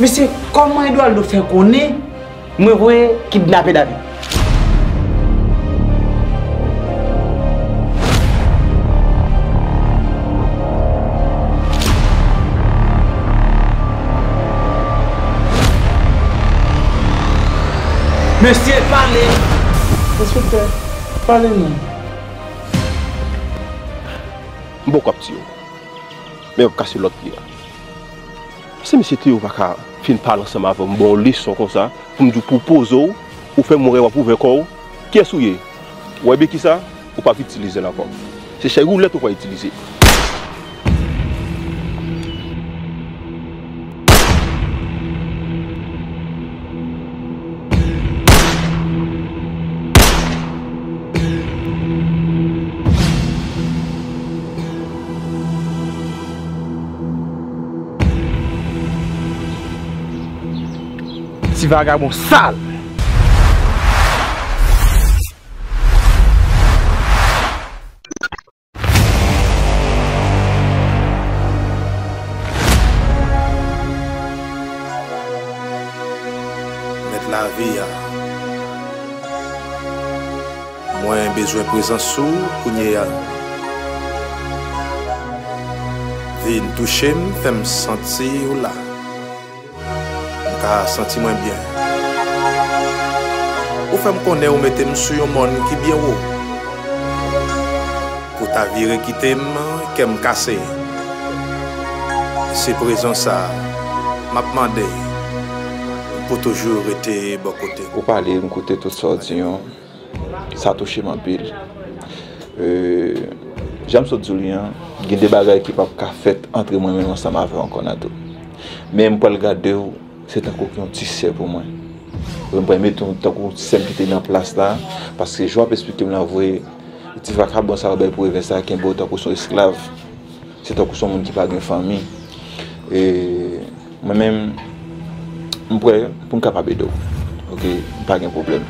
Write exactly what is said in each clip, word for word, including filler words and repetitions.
Mais c'est comment il doit le faire connaître, me voir kidnapper David. Monsieur, parlez. Inspecteur, parlez-nous. Bon capture. Mais on casse l'autre pied. Si monsieur Théo va parler ensemble avec moi, bon leçon comme ça, pour me dire pour poser ou faire mourir ou pour vaincre, qui est souillé? Ou bien qui ça? Ou pas utiliser la forme. C'est chez vous là qu'on va utiliser. Si vagabond sale. Mettre la vie à moi un besoin présent sous Kounia. Vine toucher me fait me sentir là. Ah, senti moins bien. Ou fait me connaître ou mettez-moi sur un monde qui bien haut. Pour ta vie qui t'aime, qui me casse. C'est présent ça. M'a demandé pour toujours être bon côté. Pour parler de côté tout ça, ça touche ma pile. Euh, J'aime ce Julien, il y a des bagages qui ne peuvent pas faire entre moi-même ensemble avec encore tout. Même pour le garder. C'est un coquin tissé pour moi. Je vais mettre un coquin tissé qui est en place là. Parce que je vais expliquer que je vais faire bon travail pour éviter ça, qui est un beau tant que son esclave. C'est un coquin qui n'a pas de famille. Et moi-même, je vais être capable de faire. Ok, pas de problème.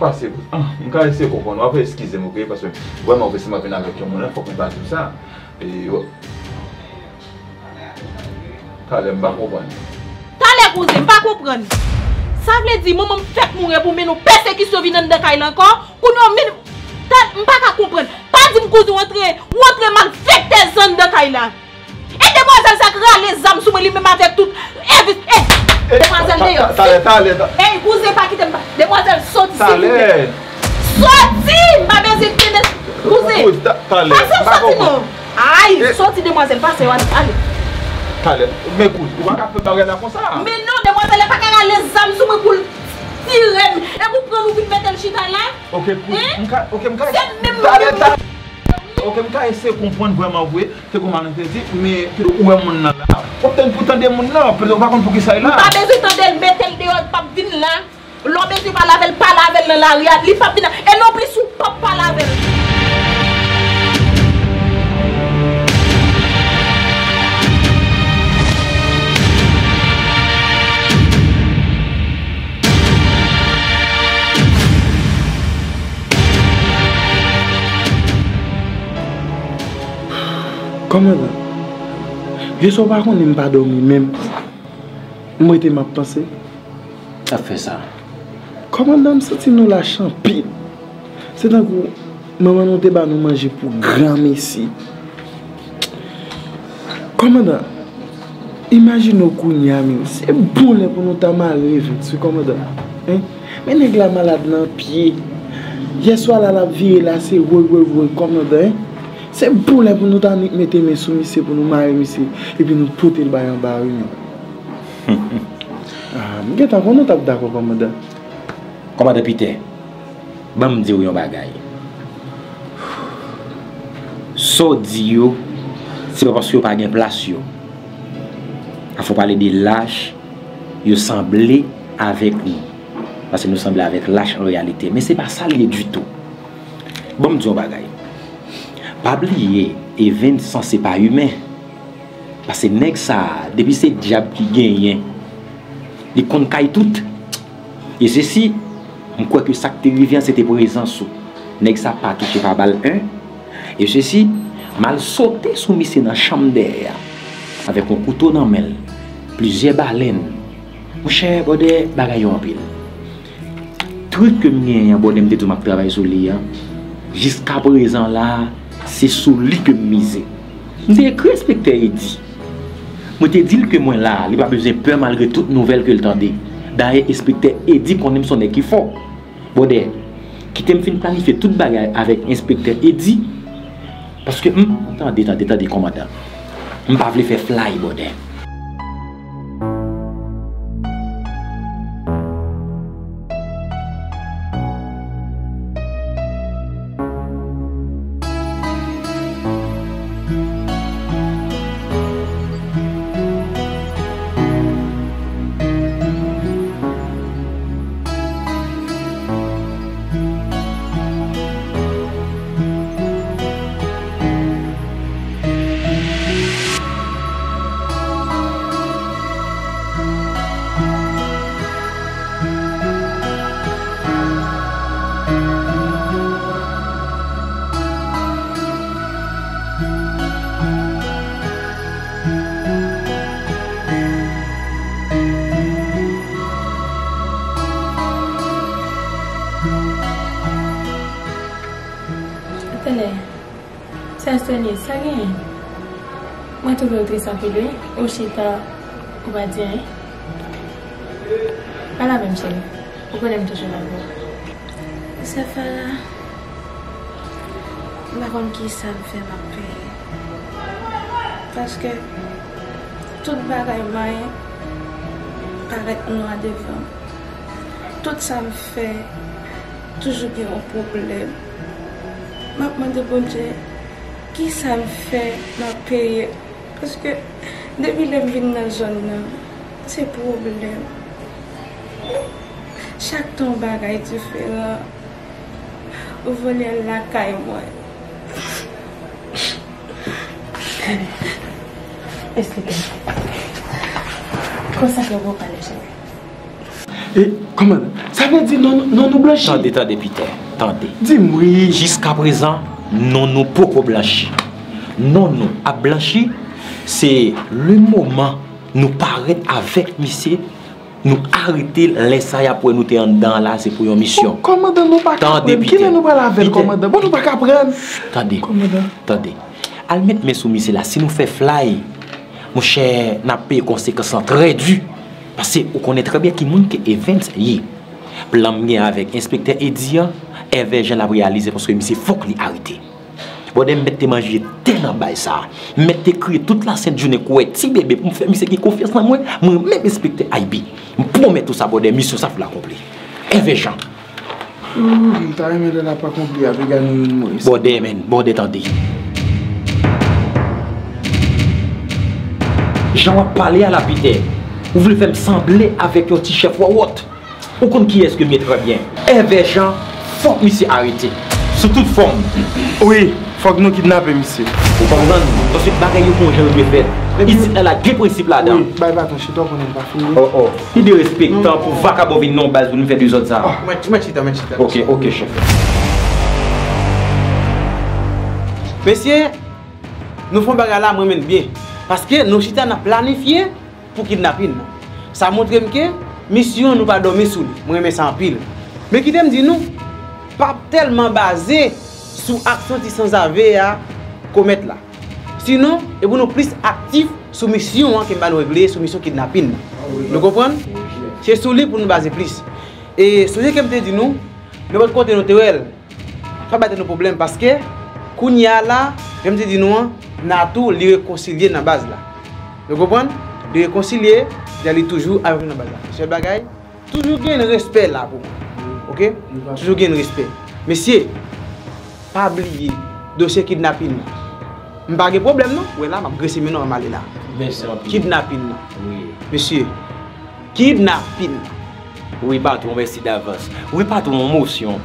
Passé. On va essayer de comprendre. On va excuser moi parce que vraiment on va se mettre avec mon il faut qu'on parle de ça. Et t'allais pas comprendre. T'allais cousin pas comprendre. Ça veut dire maman fait mourir pour nous persécution vient dans caille encore. Pour nous pas comprendre. Pas dit cousin rentrer, rentrer mal fait tes zones dans caille là. Et demoiselle ça râle les âmes sous moi même avec tout. Demoiselle d'ailleurs. T'allais t'allais. Eh cousin pas quitter moi. Demoiselle sorti. T'allais. Sorti, ma belle cousin. T'allais. Pas sorti non. Aïe, sorti demoiselle passez allez. T'allais. Mais écoute, on va pas faire bagarre comme ça. Mais non, demoiselle pas qu'à les âmes sous moi pour tirer. Et vous prendre vous mettre le chita là. OK, OK, OK. C'est même moi. Ok, je vais essayer de comprendre vraiment vrai, c'est comme on a dit, mais où est mon là? Pourtant, pourtant, des mon là, on va comprendre qui ça là. Pas besoin d'attendre, mettez le dehors, pas venir là. L'homme ne va pas laver, pas laver dans la rue, il va pas venir. Et non plus, on ne pas laver. Comment là? Je ne sais pas qu'on n'aime pas dormir même. Moi, je m'ai pensé. Ça fait ça. Comment nous sommes la champine? C'est donc que maman nous débat nous manger pour grand messie. Comment là? Imagine nos cougnamis. C'est bon pour nous ta malade. C'est comment là? Mais nous sommes malades dans le pied. Hier soir, la vie là, c'est oui, oui, oui. Comment là? C'est pour les pour nous mettre mes soumissions pour nous marier ici et puis nous porter le bain en bas. Ah, mais qu'est-ce qu'on a d'accord, commandant? Commandant Peter, je vais vous dire une bagaille. Sodio, c'est parce que vous n'avez pas de place. Il faut parler des lâches, vous semblez avec nous. Parce que nous semblons avec lâche en réalité. Mais ce n'est pas ça lié du tout. Bon, je dis un bagage. Pas oublier, et Vincent, ce n'est pas humain. Parce que nèg ça, depuis c'est diable qui gagne, il compte tout. Et ceci, je crois que ça qui revient, c'était présent sous. Nèg ça pas touché par balle un. Et ceci, mal sauté sous monsieur dans la chambre d'air. Avec un couteau dans la main, plusieurs baleines. Mon cher, bordé, bagaille en pile. Truc que je bordé, je travaille sur lui. Jusqu'à présent là, c'est sous lui que je misais. Je suis respecté et dit. Je te dis que moi là, il n'y a pas besoin de peur malgré toute nouvelle que le temps dit. D'ailleurs, inspecteur Eddy qu'on aime son équipe fort. Bon, qui t'aime fin planifier toute bagaille avec inspecteur Eddy. Parce que, hum, attendez, attendez, attendez, commandant. Je ne veux pas faire fly, bon. Au chita, on va dire. Pas la même chose. On connaît toujours la voix. Ça fait là. La ronde qui ça me fait m'appeler. Parce que toute bagaille maille paraît noir devant. Tout ça me fait toujours bien un problème. Maintenant, de bon Dieu, qui ça me fait m'appeler? Parce que depuis que je suis dans la zone, c'est un problème. Chaque ton bagage est différent. Vous voulez la caille, moi. Expliquez-moi. Comment ça que vous parlez? Comment? Ça veut dire non, non, nous blanchis. Attendez, attendez, Peter. Attendez. Dis-moi. Jusqu'à présent, non, nous ne pouvons pas blanchir. Non, nous à blanchir. C'est le moment nous paraître avec monsieur, nous arrêter, laisser pour nous être dans là, c'est pour une mission. Comment nous pas attendez, qui nous pas avec commandant? Bon nous pas prendre. Attendez. Attendez. Al mettre mes sous monsieur là, si nous fait fly, mon cher, n'a pas conséquences très dures parce que on connaît très bien qui monde qui event y. Plan bien avec inspecteur Eddy, Hervé Jean l'a réalisé parce que monsieur faut qu'il arrête. Vous devez mettre manger tellement bas ça, mettre crier toute la sainte journée quoi, petit bébé pour me faire monsieur qui confiance en moi, moi même respecter I B. Pour mettre tout ça, vous devez mission ça pour l'accomplir. Hervé Jean. Hum, t'as aimé de la pas accompli avec Anne-Maurice. Bon dé men, bon dé tendez. Jean va parler à la pitié. Vous voulez faire me sembler avec un petit chef ou autre. Vous comprenez qui est-ce que m'y très bien. Hervé Jean, faut que monsieur arrêté. Sous toute forme. Oui. Faut que nous kidnapper, monsieur. Vous comprenez? Parce que bagaille qu'on j'ai oublié faire. Ici, elle a deux principes là-dedans. Oui, bye bye, ton chito, on n'est pas fini. Oh oh. Il de respect, tant pour vacabovine non base, vous nous faites deux autres ça. Oh, moi, chita, moi, chita. Ok, ok, chef. Monsieur, nous faisons bagaille là, moi, même bien. Parce que nous chita, on a planifié pour kidnapper. Ça montre que mission nous va dormir sous lui. Moi, mais ça en pile. Mais qui t'aime dit nous, pas tellement basé. Sous action qui sans avoir commettre là. Sinon, et vous nous plus actifs sous mission hein, qui va nous régler, sous mission kidnapping. Vous comprenez? C'est sous lui pour nous baser plus. Et ce que je me dis nous, de votre côté naturel, ça va être nos problèmes parce que quand il y a là, je me dis nous, natou les réconcilier dans base là. Vous comprenez? Les réconcilier, d'aller toujours avec nous dans base là. Monsieur Bagay, toujours gain respect là pour moi. OK? Toujours gain respect. Monsieur pas oublier dossier kidnapping. Je n'ai pas de problème, non? Oui, là, je vais aller là. Kidnapping. Oui. Monsieur, kidnapping. Oui, pas tout, on va essayer d'avance. Oui, pas tout, mon motion.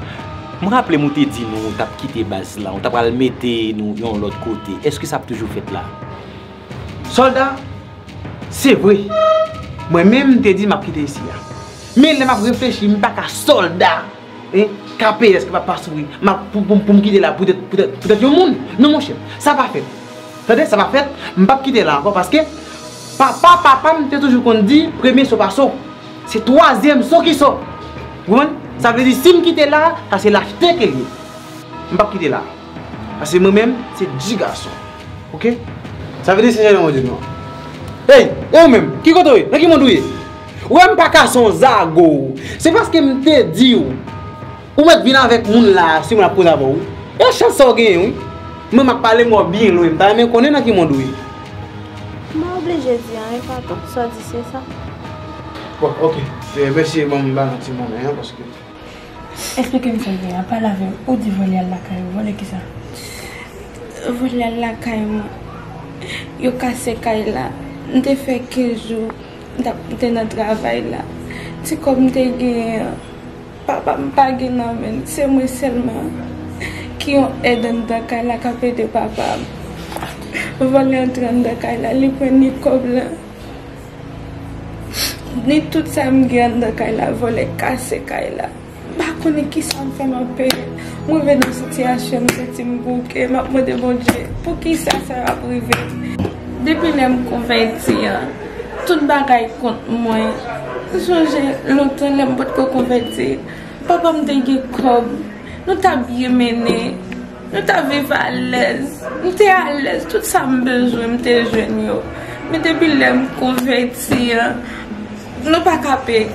Je me rappelle, je te dis, nous, on a quitté base là, on a mis nous de l'autre côté. Est-ce que ça a toujours fait là? Soldat, c'est vrai. Moi-même, je te dis, je vais quitter ici. Mais je vais réfléchir, je ne suis pas un soldat. K P S qui va pas sourire. Pour me quitter là, pour être un monde. Non, mon chef, ça va faire. Attendez, ça va faire. Je ne vais pas quitter là encore parce que papa, papa, je te toujours qu'on dit, premier saut pas saut. C'est troisième saut qui saut. Vous comprenez? Ça veut dire si je quitte là, ça c'est l'acheter que je ne vais pas quitter là. Parce que moi-même, c'est dix garçons. Ok? Ça veut dire que c'est généralement du nom. Hey, vous-même, qui est-ce que vous avez? Ou même pas qu'à son zago. C'est parce que je te dis, ou je viens avec les gens là, si je la pose avant vous. Et je chance de gagner. Je ne parle pas bien, je ne parle pas bien, je ne parle pas bien. Je suis obligé de dire, je ne parle pas ça, c'est ça. Bon, ok. Merci, bon, bon, petit moment, parce que... Expliquez-moi ça, je ne parle pas où tu voles à la caille, voler qui ça? Voler à la caille, je casse la caille là. Je fais quinze jours. Dans notre travail là, c'est comme des gens, papa me pague non mais c'est moi seulement qui ont aidé dans la café de papa. Voler en train de là, les ni comme là, ni tout ça me gagne dans là, voler casser là. Par contre qui s'en fait ma paix, moi vais dans situation de Timbuktu et ma mère de bon Dieu, pour qui ça sera privé. Depuis que je me convaincu. Tout le monde contre moi. J'ai longtemps que converti. Papa me dit comme nous t'avons bien mené, nous t'avons à l'aise, nous t'es à l'aise, tout ça me besoin, nous t'es jeune. Mais depuis que je converti, nous ne pas capé.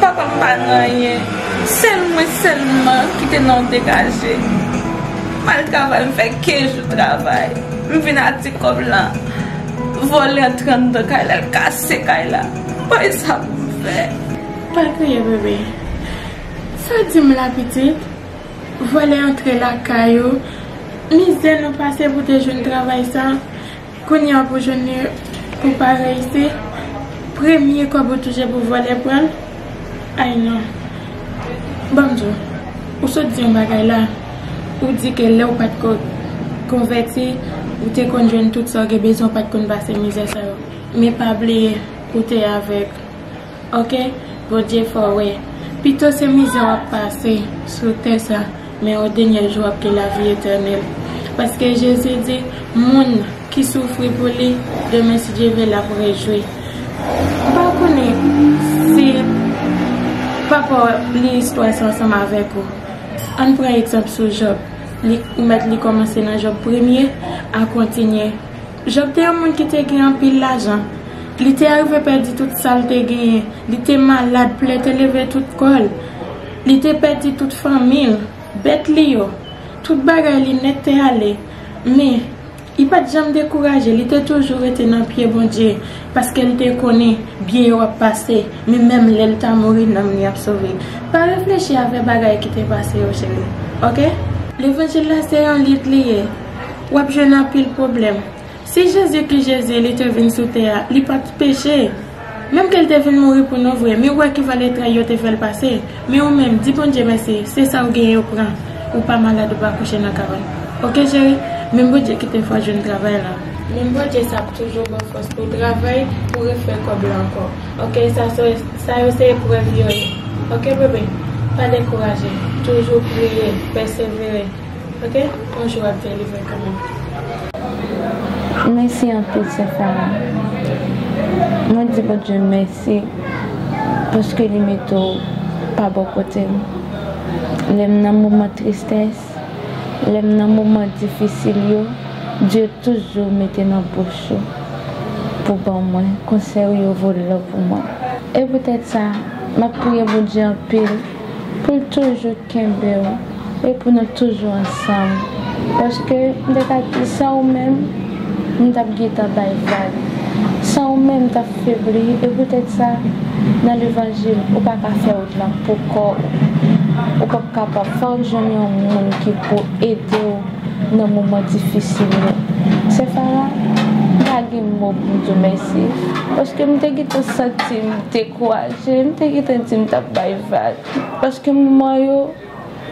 Papa ne pas rien. Seulement, seulement qui t'es non dégagé. Mal travail, je fais quinze jours de travail. Je viens à dire comme là. Voler en train de Kaila, casser Kaila. Pas ça me fait. Pas crier bébé. Ça dit la petite. Voler entre la caillou. Misère nous passer pour des jeunes travail ça. Qu'on y a pour jeunes pour pas réussir. Premier quoi vous touchez pour voler prendre. Aïe non. Bonjour. Ou se dit un bagay là. Ou dit que là ou pas de converti. Ou te conjoint tout ça, que besoin pas de converser misère ça. Mais pas oublier, ou te avec. Ok? Bon Dieu, faut ouais. Plutôt ces misères à passer sur terre ça, mais au dernier jour que la vie éternelle. Parce que Jésus dit, moun qui souffre pour lui, demain si Dieu veut la réjouir. Pas connaître si papa l'histoire ensemble avec vous. On prend exemple sur Job. Mettre les commencer dans le job premier à continuer. Job était un monde qui était gagné en pile l'argent. Il était arrivé à perdre toute saleté gagné. Il était malade, il était levé toute colle. Il était perdu toute famille, bête lié. Toute bagaille n'était allé. Mais il n'a pas jamais découragé. Il était toujours été dans le pied bon Dieu parce qu'il était connu bien au passé. Mais même l'état mort il n'a pas sauvé. Pas réfléchir avec bagaille qui était passé au chéri. Ok? L'évangile c'est un livre lié. Ou je n'ai plus de problème. Si Jésus qui Jésus, il est venu sous terre, il n'a pas de péché. Même qu'elle est venue mourir pour nous vrai, mais ouais qui va les trahir, il va le passer. Mais ou même, dis bon Dieu merci, c'est ça ou gagne au prend. Ou pas malade, ou pas coucher dans la cabane. Ok chérie, même bon Dieu qui te fait jeune travail là. Même bon Dieu ça toujours bonne force pour travailler, pour refaire comme encore. Ok, ça c'est pour vivre. Ok bébé, pas décourager. Toujours prier, persévérer. Ok? Bonjour à tes livres quand même. Merci un peu, Stéphane. Moi, je dis bon Dieu merci parce que les métaux pas bon côté. Les moments de tristesse, les moments difficiles, Dieu toujours mettait dans la bouche pour bon moi, conseil au volant pour moi. Et peut-être ça, ma prière bon Dieu en pile. Pour toujours Kembe et pour nous toujours ensemble. Parce que sans nous-mêmes, nous avons guidé à Baïval. Sans nous-mêmes, nous avons faibli. Et peut-être ça, dans l'évangile, on ne peut pas faire autre chose pour corps. On ne peut pas faire un monde qui peut aider dans un moment difficile. C'est ça, nous avons qui m'a dit merci. Parce que je me suis senti découragée, je me suis senti découragée. Parce que moi,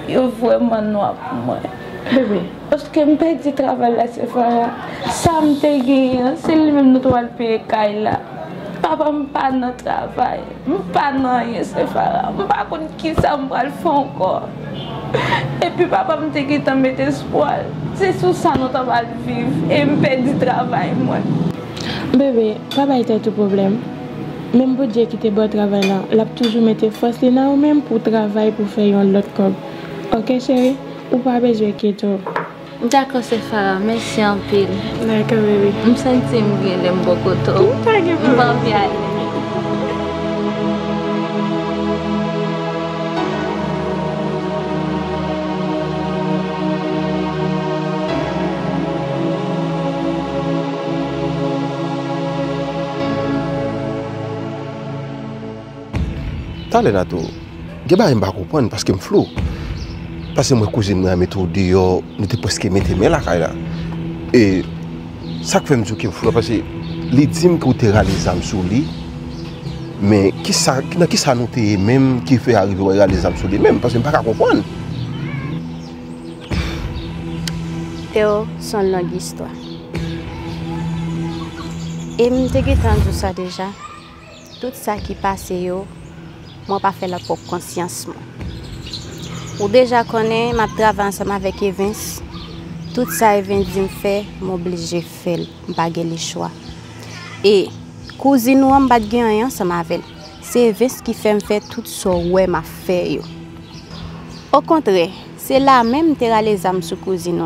je suis vraiment noir pour moi. Bébé. Parce que je me suis travail à ce faire. Ça me dit, c'est le même nous doit payer Kaila. Papa me pas notre travail, me pas non ce faire. Me pas qu'on qui ça me le font encore. Et puis papa me dit qu'il t'en met espoir. C'est sous ça que nous allons vivre et me perdre du travail. Moi. Bébé, papa était tout problème. Même pour dire qu'il était bon travail, il a toujours mis force là ou même pour travailler pour faire l'autre comme. Ok chérie, ou pas besoin qu'il toi. D'accord, c'est Farah, merci en pile. D'accord, bébé. Je me sens bien, je me beaucoup trop. Je me sens bien. Allez là tout. Je ne peux pas comprendre parce que je suis flou. Parce que mon cousine m'a mis tout dehors, nous te presque mis mes là là. Et ça fait me dire que je suis flou parce que les dîmes que tu réalises sur lui, mais qui ça, qui ça nous t'es même qui fait arriver à réaliser sur lui même parce que je ne peux pas comprendre. Théo, son longue histoire. Et je t'ai entendu ça déjà. Tout ça qui passe yo. Moi, pas fait la propre conscience. Ou déjà connais ma travail ensemble avec Evans. Tout ça Evans me fait, m'oblige faire, m'baguer les choix. Et cousine ou m'baguer rien ensemble avec. C'est Evans qui fait me faire tout ça ouais m'a fait. Au contraire, c'est là même t'es allé les âmes sous cousine.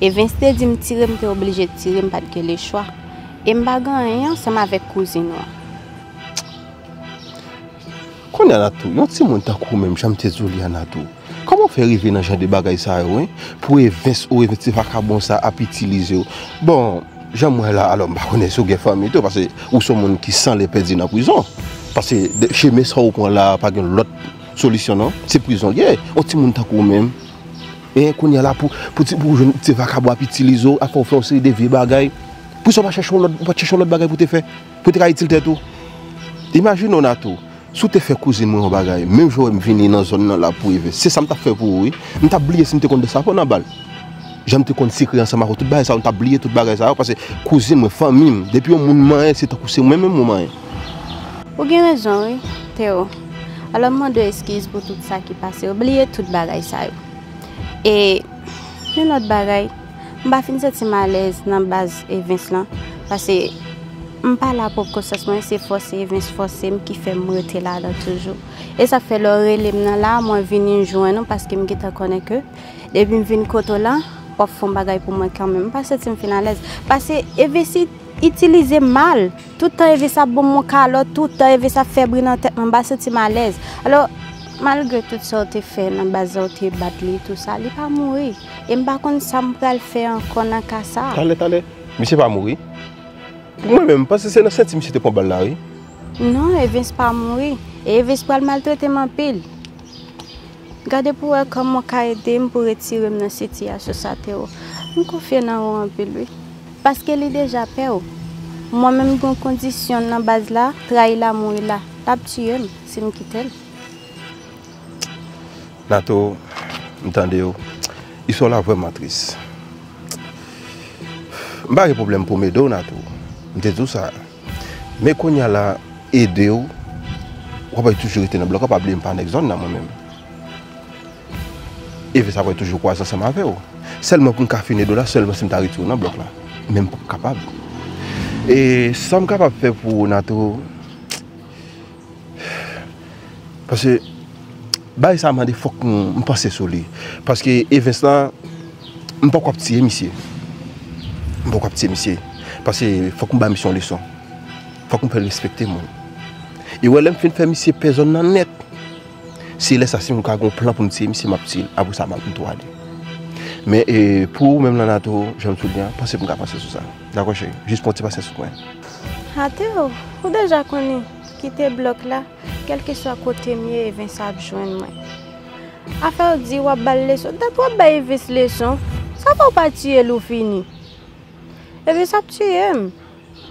Evans te dit me tirer, me obligé de tirer, m'baguer les choix. Et m'baguer rien ensemble avec cousine. Quand on a tout, on se monte à coup même, j'aime te dire on a tout. Comment faire arriver dans ce genre de bagaille ça, oui? Pour éviter ou éviter pas bon ça, à utiliser. Bon, j'aime là alors, bah on est sur les familles parce que ou sont monde qui sent les perdre dans prison. Parce que chez mes soeurs on là pas une l'autre solution non, c'est prison. Yeah, on se monte à coup même. Et qu'on y a là pour pour pour te vacabon à utiliser, à faire une série de vieux bagailles. Pour ça on va chercher l'autre, on va chercher l'autre bagaille pour te faire, pour te utiliser tout. Imagine on a tout. Si tu fais cousine mon bagage, même jour je viens dans la zone là pour vivre. C'est ça que tu as fait pour oui. Je t'ai oublié si tu compte de ça pour la balle. J'aime te compte secret ensemble tout bagage ça, on t'a oublié tout bagage ça parce que cousine mon famille depuis mon moment c'est c'est moi même moment. Vous avez raison oui, Théo. Alors moi deux excuses pour tout ça qui passe, oublier tout bagage ça. Et une autre bagage, je vais finir cette malaise dans base et Vincent parce que je ne suis pas là pour que ça soit forcé, c'est forcé qui fait me rester là toujours. Et ça fait l'oreille là, moi je viens joindre parce que je me connais que depuis que je viens côté là, je fais des bagages pour moi quand même. Parce que c'est à l'aise. Parce que je utilise mal. Tout le temps, je fais bon mon calot, tout le temps, je fais faible dans la tête, je suis à l'aise. Alors, malgré tout ça, je fais dans la base, je fais tout ça, je ne vais pas mourir. Et je ne sais pas si je vais faire encore dans ça. Allez, allez, je ne vais pas mourir. Moi-même, parce que c'est dans cette cité pour là, oui. Non, elle ne va pas mourir. Elle ne va pas maltraiter ma pile. Regardez pour elle comment elle a aidé pour retirer dans cette situation. Je confie en moi en pile. Parce qu'elle est déjà peur. Moi-même, dans les conditions dans la base là, trahir la mourir là. La tuer, si je quitte elle. Nato, entendez, ils sont là vraiment tristes. Je n'ai pas de problème pour mes deux, Nato. C'est tout ça. Mais quand on a aidé, on ne peut pas toujours être dans le bloc, on ne peut pas oublier par exemple moi-même. Et ça va toujours croiser ensemble avec vous. Seulement pour finir de là, seulement si je retourne dans le bloc là. Même pas capable. Et ça je suis capable de faire pour Nato. Parce que ça m'a dit faut qu'on passe sur lui. Parce que Evans, je ne peux pas petit monsieur. Je ne peux pas petit monsieur. Parce qu'il faut qu'on ait une leçon. Il faut qu'on puisse respecter les gens. Et quand on fait une mission, personne n'est net. Si l'assassin a un plan pour nous dire, c'est ma petite, après ça, je dois aller. Mais pour même la NATO, je me souviens, pensez pour nous passer sur ça. D'accord, chérie? Juste pour te passer sur quoi? Ah, Théo, vous déjà connu, quitter le bloc là, quel que soit le côté mieux, et Vincent a besoin. Affaire dit, vous avez une leçon, vous avez une leçon, ça va pas tuer l'eau finie. Et puis ça me tue.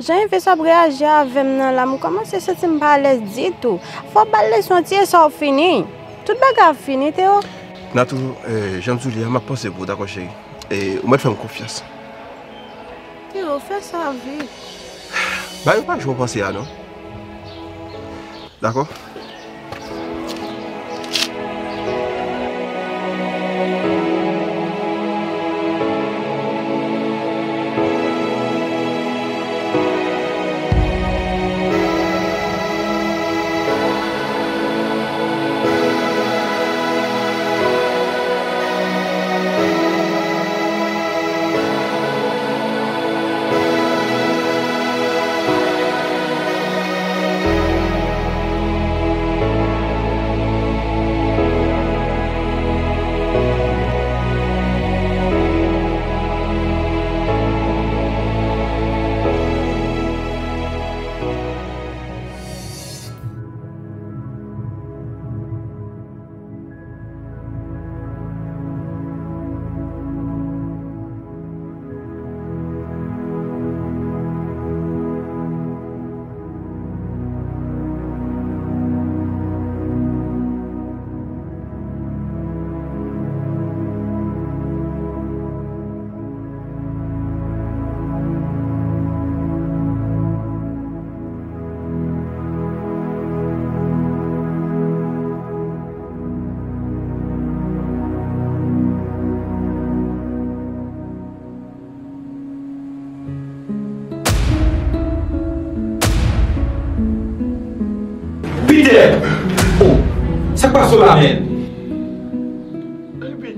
J'ai fait ça pour réagir avec moi. Comment c'est ça que je ne suis pas à l'aise du tout? Il faut pas laisser son tiers sans finir. Tout le monde est fini, Théo. J'aime tout lire, ma pensée pour d'accord, chérie. Et moi, je fais confiance. Théo, fais ça vite. Bah, je ne vais pas penser à non. D'accord?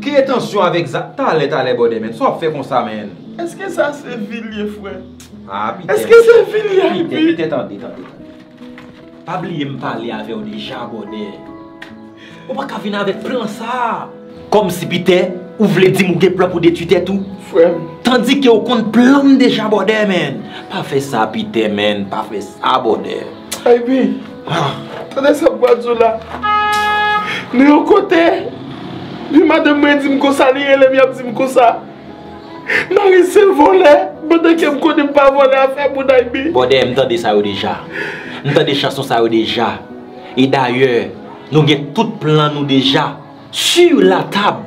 Qui est tension avec ça? T'as l'air, t'as l'air, bonne main. Soit fait comme ça, man. Est-ce que ça c'est Villiers, frère? Ah, putain. Est-ce que c'est Villiers? Putain, putain, attendez, attendez. Pas oublier de me parler avec vous déjà, bonnet. On va pas venir avec plein ça. Comme si, putain, vous voulez dire que vous plan pour détruire tout. Frère. Tandis que vous compte plein déjà, bonnet, man. Pas fait ça, putain, man. Pas fait ça, bonnet. Aïe, bi. Attendez, ça boit là. Ni au côté, lui m'a demandé de me consoler, elle m'a dit de me consoler. Non, il s'est volé. Pendant que je ne connais pas voler à faire pour Daibi. Bon, je m'entends ça déjà. Nous avons des chansons ça déjà. Et d'ailleurs, nous avons tout plan nous déjà sur la table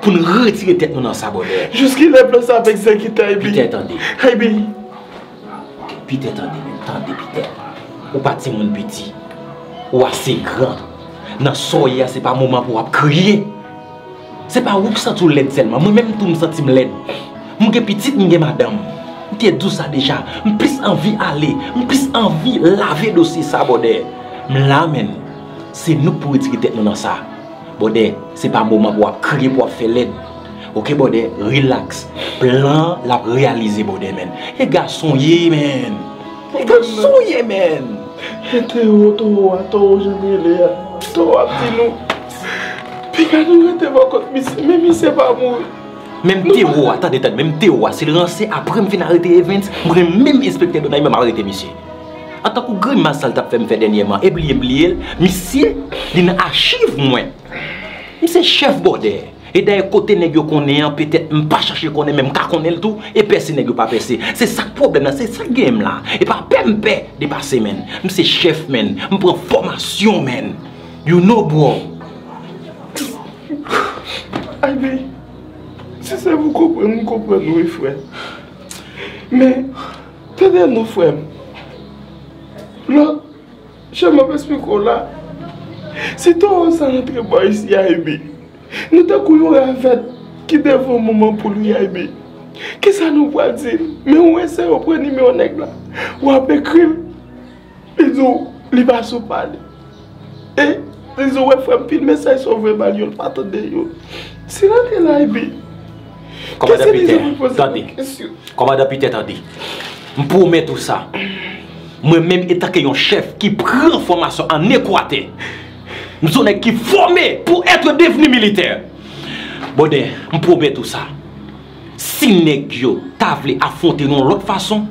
pour nous retirer tête nous dans sa bonne. Jusqu'il est plus avec ce qui est Daibi. Pite, attendez. Daibi. Pite, attendez. Attendez, Pite. Ou pas de mon petit. Ou assez grand. Dans soya, ce n'est pas un moment pour crier. Ce n'est pas vous qui sentez l'aide seulement. Moi-même, tout me senti l'aide. Je suis petite, je suis madame. Je suis douce déjà. Je suis plus envie d'aller. Je suis plus envie de laver le dossier. Je l'amène. C'est nous pour étiqueter dans ça. Bode, ce n'est pas un moment pour crier, pour faire l'aide. Ok, Bode, relax. Plan, la réaliser, Bode, man. Les garçons, yé, man. Les garçons, yé, man. Théo, Théo, Théo, j'aime les. Toi, petit nous. Puis quand nous retenons contre même c'est pas moi. Même Théo, attendez, même Théo, c'est le lancé après me finir arrêter Evans, même même inspecteur de même arrêter monsieur. En tant que grand massal t'a fait me faire dernièrement, et oublier oublier, monsieur, il archive moi. Monsieur chef bordel. Et d'ailleurs côté nèg yo connait peut-être me pas chercher connait même ka connait le tout et percer nèg yo pas percer. C'est ça le problème là, c'est ça game là. Et pas pempé dépasser men. Monsieur chef men, me prend formation men. You know, bro. Aïe, si ça vous comprend, vous comprenez, oui, frère. Mais, tenez nous, frère. L'autre, je m'aperçois qu'on là. Si toi, on s'en rentre ici, Aïe, nous t'accourons avec qui devons un moment pour lui, Aïe. Qu'est-ce que ça nous va dire? Mais on essaie de prendre le numéro là. On a écrit. Ils ont, ils vont se parler. Et, les autres frères, puis le message sont vraiment liés, pas attendez. C'est là que là, Ibi. Comment d'appuyer? Attendez. Comment d'appuyer? Attendez. Pour mettre tout ça, moi-même étant un chef qui prend formation en Équateur, nous sommes qui formés pour être devenus militaires. Bon, je promets tout ça. Si nous avons affronté nous de l'autre façon,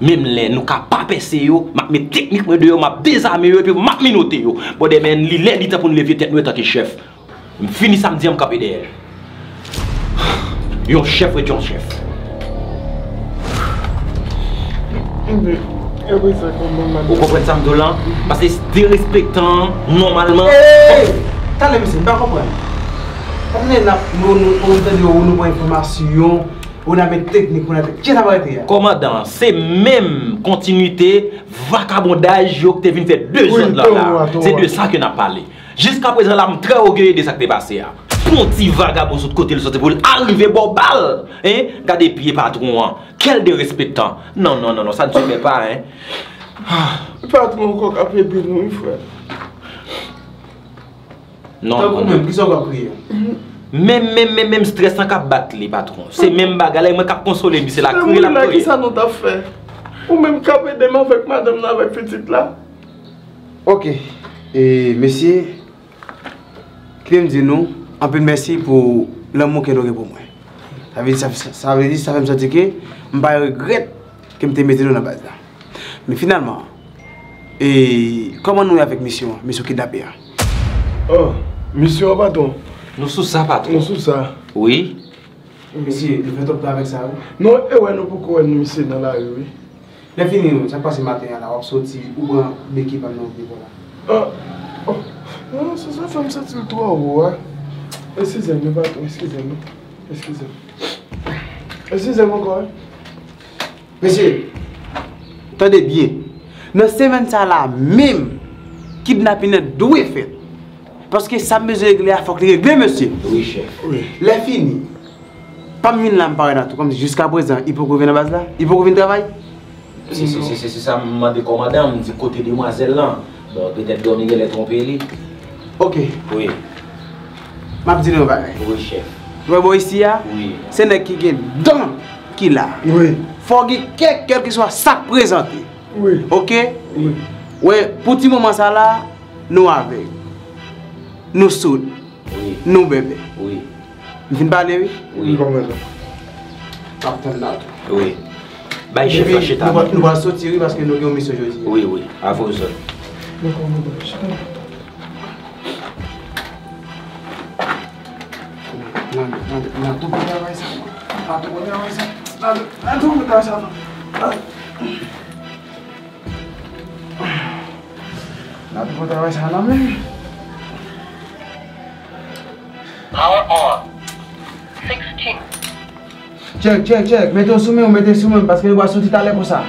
même les nous ka pas passer yo m'a mes techniques moi de m'a désarmer et puis m'a minoter yo bon des men li lèd li temps pour lever tête nous tant que chef me fini ça me dire me camper derrière yon chef et yon chef Vous comprenez ça, Mdolin? Parce que c'est dérespectant, normalement. T'as l'air, monsieur, je ne comprends pas. On a des informations, on a des techniques, on a des techniques. Commandant, c'est même continuité, vacabondage que tu as fait deux ans là. C'est de ça qu'on a parlé. Jusqu'à présent, là, je suis très orgueilleux de ça qui est passé. Ponti vagabond sur le côté, pour arriver bon balle. Hein? Gardez pieds patron. Hein? Quel dérespectant. Non, non, non, non, ça ne se fait pas. Hein? Ah. Patron, encore après, mon frère. Non, non, non. Même, même, même, même stress, sans qu'à battre les patrons. C'est même bagarre, moi, qu'à consoler, c'est la crise. La qui ça nous t'a fait? Ou même qu'à faire des mains avec madame, avec petite là. Ok. Et monsieur, Clem dit nous, un peu de merci pour l'amour qu'elle aurait pour moi. Ça veut dire, ça veut dire, ça fait me sentir que je regrette que je me mette dans la base là. Mais finalement, et comment nous avec mission, mission kidnappé? Oh, monsieur Abaton. Nous sommes ça, patron. Nous sommes ça. Oui. Monsieur, le fait pas avec ça. Non, et ouais, nous pourquoi nous sommes dans la rue. La fini, ça passe matin là, on sorti ou un l'équipe à nous voilà. Oh, non, c'est ça, ça me sortit le toit ou hein. Excusez-moi, patron, excusez-moi, excusez-moi. Excusez-moi encore. Monsieur, attendez bien. Dans ces semaines là, même kidnapping est doué fait. Parce que ça me régler, il faut que régler, monsieur. Oui, chef. Oui. Là, fini. Pas mine là, me comme jusqu'à présent, il peut revenir à la base là. Il peut revenir travailler. C'est ça, je me demande commandant, je me dis côté demoiselle là. Donc peut-être Dominique est trompé. Ok. Oui. Je me dis non, pareil. Oui, chef. Vous voyez ici, oui. C'est un qui est dans qui là. Oui. Il faut que quelqu'un qui soit ça présenté. Oui. Ok? Oui. Oui, pour petit moment ça là, nous avec. Nous soudes, oui. Nous bébés. Oui. Vous venez parler, oui? Oui. Oui. Bah, je vais chef, nous allons sortir parce que nous avons mis ce jeu. Oui, oui. À vos autres. Power on. sixteen. Check, check, check. Mettez sous moi, mettez sous moi parce que je vais sortir à l'air pour ça.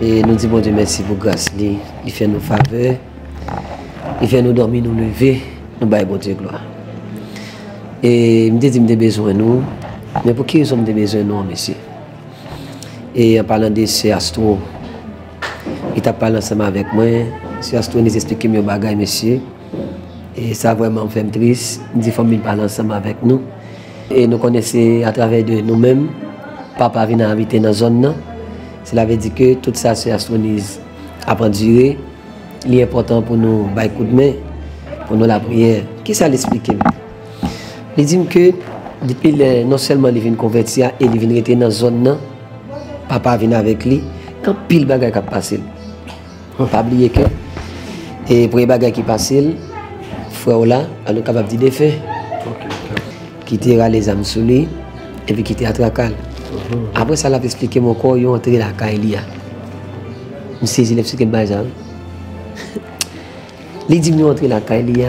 Et nous disons bon Dieu merci pour grâce. Il fait nos faveurs. Il fait nous dormir, nous lever, nous bailler bon Dieu gloire. Et il me dit qu'il a besoin de nous. Mais pour qui ils ont besoin de nous, monsieur? Et en parlant de ce Astro, il t'a parlé ensemble avec moi. Ce Astro nous explique mes bagages, monsieur. Et ça vraiment me fait triste. Il dit qu'il parle ensemble avec nous. Et nous connaissons à travers de nous-mêmes. Papa vient inviter dans la zone. Cela veut dire que tout ça, ce Astro nous apprend durer. Il est important pour nous, bah, coup de main, pour nous la prière. Qu'est-ce que ça l'explique? Il dit que depuis le, non seulement il vient convertir et il vient rester dans la zone, papa vient avec lui, quand pile bagaille qui passe. Il ne faut pas oublier que, et pour les bagailles qui passent, frère là, on est capable de dire des faits. Quitter les âmes sur lui, et puis quitter à Tracal. Après ça, il a expliqué mon corps, il est entré dans la caille. Je me suis dit, il a expliqué le bagage. Les dix minutes entre la caille,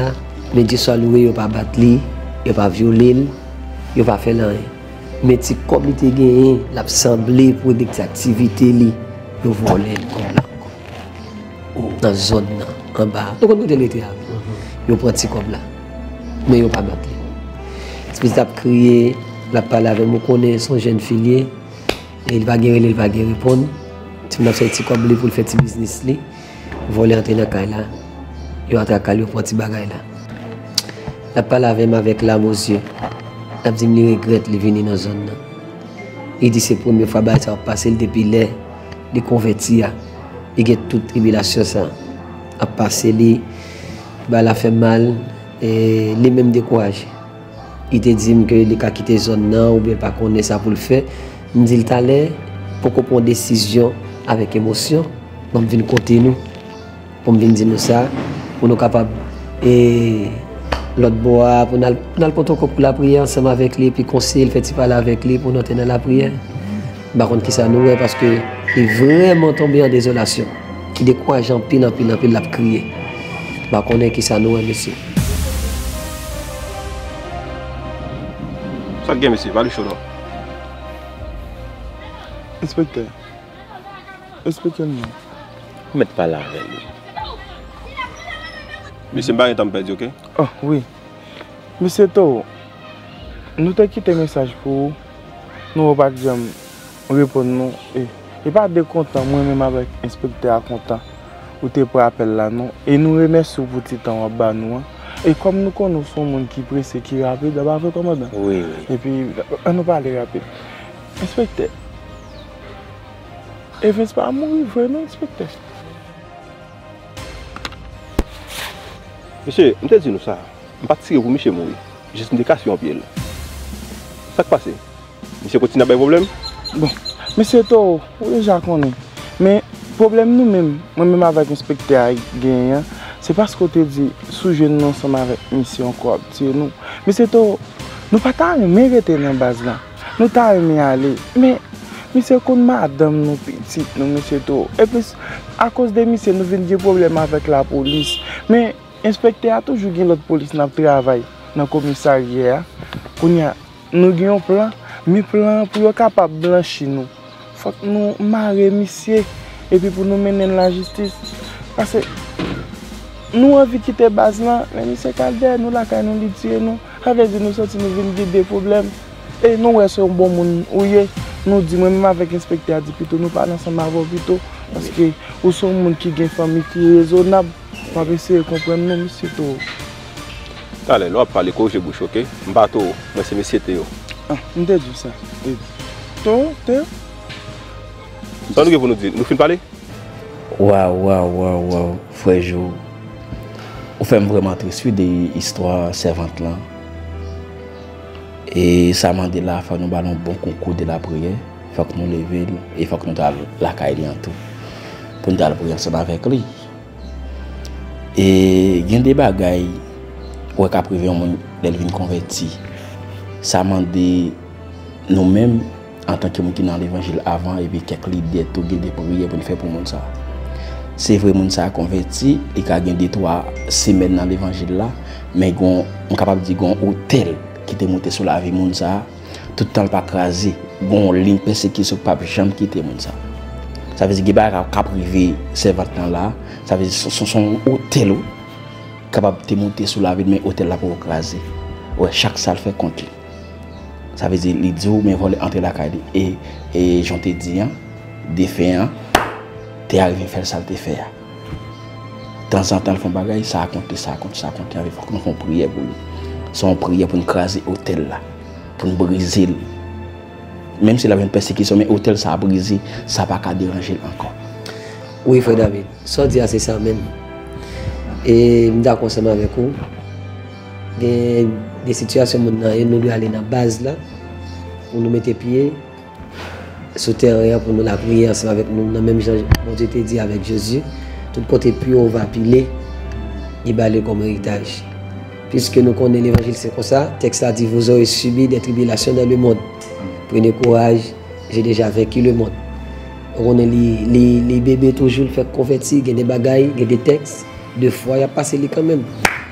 mais Dieu soit loué, il ne va pas battre, il ne va pas violer, il ne va pas faire rien. Mais si comme il était gagné, l'assemblée pour des activités, il volait comme là. Dans la zone, en bas. Donc on a l'été. Il prend petit comme là. Mais il ne va pas battre. Si vous avez crié, il a parlé avec moi, son jeune fille, il va guérir, il va répondre. Si vous avez fait petit comme là pour le faire petit business, voler entrer dans la caille là, il a attrapé le petit bagage là. Il a parlé avec moi avec l'âme aux yeux. Il a dit qu'il regrette de venir dans la zone. Il dit que c'est la première fois que ça a passé depuis l'air, il a converti, il a toute tribulation. Il a passé, il a fait mal et il a même découragé. il te dit que il a quitté zone non ou bien pas connaît ça pour le faire. Me dit il allait pour qu'on prenne décision avec émotion. Donc venir côté nous pour venir dire nous ça pour nous capable et l'autre bois pour nous dans protocole pour la prière ensemble avec lui puis conseil il fait parler avec lui pour nous tenir la prière. Par contre qui ça nous parce que il est vraiment tombé en désolation. Il décourage en pile en pile en pile l'a crier. Par contre qui ça nous monsieur. Ça gagne monsieur, va lui chaud. Inspecteur. Expliquez-moi. Vous ne mettez pas là avec lui. Monsieur Mbaré t'a perdu, ok? Oh, oui. Monsieur Tau, nous t'avons quitté un message pour nous. Nous n'avons pas répondre. Et nous pas de content, moi-même avec l'inspecteur content. Ou t'es pour appel là, non? Et nous remercions pour petit temps en bas, nous. Et comme nous connaissons les gens qui pressent, qui rapide, nous avons fait commandant. Oui, oui. Et puis, on nous parle rapide. Inspecteur. Et n'est pas mourir, vraiment, inspecteur. Monsieur, je te dis nous ça. Je ne vais pas tirer pour monsieur mourir. Je suis une décassure en pied. Ça qui passe. Monsieur continue à avoir un problème. Bon, monsieur Tau, oui, je connais. Mais le problème nous-mêmes, moi-même avec l'inspecteur Gagnant, c'est parce qu'on te dit, sous-jeune ensemble avec mission Coop, c'est nous. Monsieur Tau, nous ne pas mériter dans la base là. Nous ne pas aller. Mais monsieur, comme madame, nous petits, nous, monsieur Tau. Et puis, à cause de monsieur, nous avons des problèmes avec la police. Mais l'inspecteur a toujours eu l'autre police qui travaille dans le commissariat. Nous avons un plan, mais plan pour être capable de blanchir nous. Il faut que nous marions, monsieur, et puis pour nous mener à la justice. Parce que nous avons quitté la base, mais monsieur Calder, nous avons dit que nous avons sorti, nous avons des problèmes. Et nous sommes bons gens. Nous disons même avec l'inspecteur, nous ne parlons pas ensemble avant plutôt. Parce que nous sommes des gens qui ont une famille qui est raisonnable. Pas essayer de comprendre, non, monsieur Tau. Allez, là, parler quoi, je bouche, ok? Mbato, moi, c'est monsieur Théo. Ah, on t'a dit ça. Théo, Théo. Vous savez ce que vous nous dites? Nous finissons parler? Waouh, waouh, waouh, waouh. Frère Jo, vous faites vraiment triste des histoires servantes là. Et ça m'a dit là, il faut que nous avons un bon concours de la prière, il faut que nous levions et il faut que nous avons la caille en tout. Pour nous prier ensemble avec lui. Et il y a des bagailles qui ont privé les gens d'être convertis. Ça m'a dit nous-mêmes, en tant que gens qui sont dans l'évangile avant, et puis quelques leaders qui ont des prières pour nous faire pour nous ça. C'est vrai que les gens convertis et qui ont des trois semaines dans l'évangile là, mais on est capable de dire qu'on a un hôtel qui était monté sur la vie moun ça tout le temps pas crasé bon ligne persécution pas jamais quitter moun ça ça veut dire que ba ka privé servante là ça veut dire son son hôtel capable de monter sur la vie mais hôtel là pour craser ouais chaque salle fait compte ça veut dire les jours mais voler entrer la caille et et j'en te dis hein défin t'es arrivé faire ça te faire de temps en temps font bagaille ça compte ça compte ça compte avec faut qu'on prière pour lui. Son prière pour nous craser l'hôtel là, pour nous briser. Même si la vient persécution, mais l'hôtel ça a brisé, ça va pas déranger encore. Oui, frère David, ça dit c'est ça même. Et je suis d'accord avec vous. Des situations maintenant, nous devons aller dans la base là, pour nous mettre pied, sur terre pour nous la prier ensemble avec nous. Dans même genre, comme je t'ai dit avec Jésus, tout côté puis on va piler, il va aller comme héritage. Puisque nous connaissons l'évangile, c'est comme ça. Le texte a dit, vous aurez subi des tribulations dans le monde. Prenez courage, j'ai déjà vécu le monde. On est les, les, les bébés toujours fait convertir, il y a des bagailles, il y a des textes. Deux fois, il y a passé les quand même.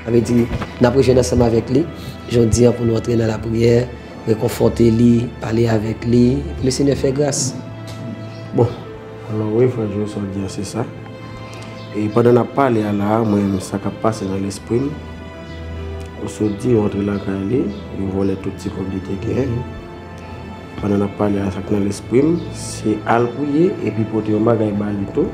Avait dit, après je ensemble avec lui, je dis pour nous entrer dans la prière, réconforter lui, parler avec lui. Le Seigneur fait grâce. Bon, alors oui, frère, je veux dire, c'est ça. Et pendant la parole, là, moi, ça qui passe dans l'esprit. On se dit entre la caille, on voit tout ce qu'on dit. Pendant la parole, dans l'esprit, c'est à l'ouïe et puis pour dire bagaille balito.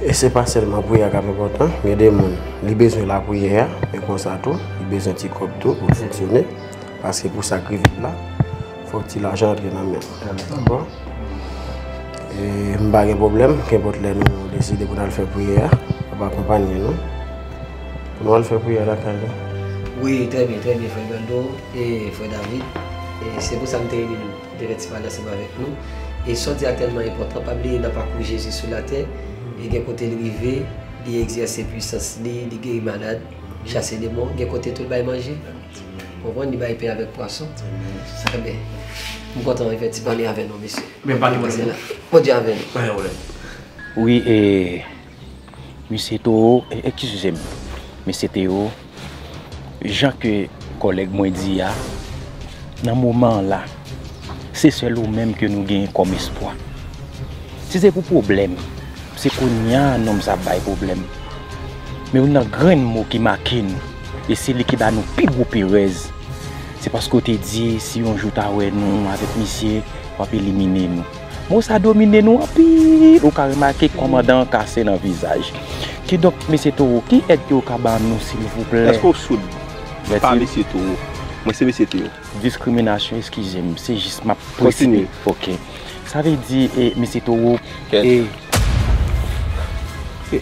Et c'est pas seulement pour y avoir important, mais des gens, ils ont besoin de la prière, et comme ça tout, ils ont besoin de petit cop tout pour fonctionner, parce que pour sacrifier là, faut que l'argent rentre dans la main. Et on n'a pas de problème, qu'importe les nous décider pour faire prière, on va accompagner nous, pour nous faire prière la caille. Oui, très bien, très bien, Frère Bando et Frère David. Et c'est pour ça que nous devons parler ensemble avec nous. Et ça, c'est tellement important, pas oublier dans le parcours de Jésus sur la terre. Et d'un côté, l'arrivée, il exerce puissance, il guérit malade, chasser les démons, d'un côté, tout le monde manger. On va nous payer avec poisson. Très bien. Je suis content, effectivement, de avec nous, monsieur. Mais pas de poisson. Bon Dieu avec nous. Oui, et. Monsieur Théo, excusez-moi. Monsieur Théo, Jean que collègue moi dit, dans ce moment-là, c'est seul ou même que nous gagnons comme espoir. Si c'est pour problème, c'est qu'on y a un homme qui a un problème. Mais on a un grand mot qui marque nous. Et c'est lui qui va nous plus gros pérez. C'est parce qu'on te dit, si on joue ta ouais, nous, avec monsieur, on va éliminer nous. Moi, ça domine nous, puis on a remarqué le commandant cassé dans le visage. Qui donc, monsieur Théo, qui est-ce que vous avez nous, s'il vous plaît? Est-ce qu'on soude? Pas monsieur Théo. Moi, c'est monsieur Théo. Discrimination, excusez-moi, c'est juste ma précision. Ok. Ça veut dire, eh, monsieur Théo, eh,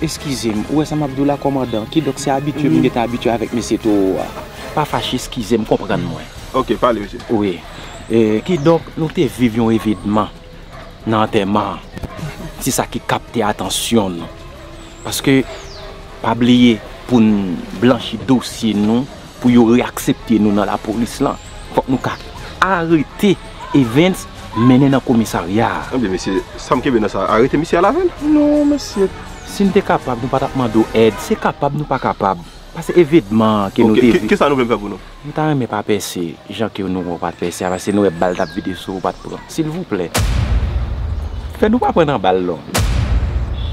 excusez-moi, où est-ce que Abdoulaye commandant? Qui donc, c'est habitué, vous êtes habitué avec monsieur Théo. Pas fâché, excusez-moi, comprenez-moi. Ok, parlez, monsieur. Oui. Eh, qui donc, nous vivions évidemment. Non, c'est ça qui capte l'attention. Parce que, pas oublier, pour nous blanchir le dossier, non, pour nous réaccepter nous dans la police, il faut que nous arrêter Evans mener dans le commissariat. Ah, mais monsieur, ça me fait ça. Arrêtez monsieur à la veille? Non, monsieur. Si nous sommes capables, nous ne pouvons pas demander aide. C'est capable, nous ne sommes pas capables. Parce que évidemment, que nous okay. Qu'est-ce que ça nous veut faire pour nous? Nous ne pas passer. Les gens qui nous ne pas passer, parce que nous ne pouvons pas vidéo sur pas prendre. S'il vous plaît. Fais-nous pas prendre un ballon.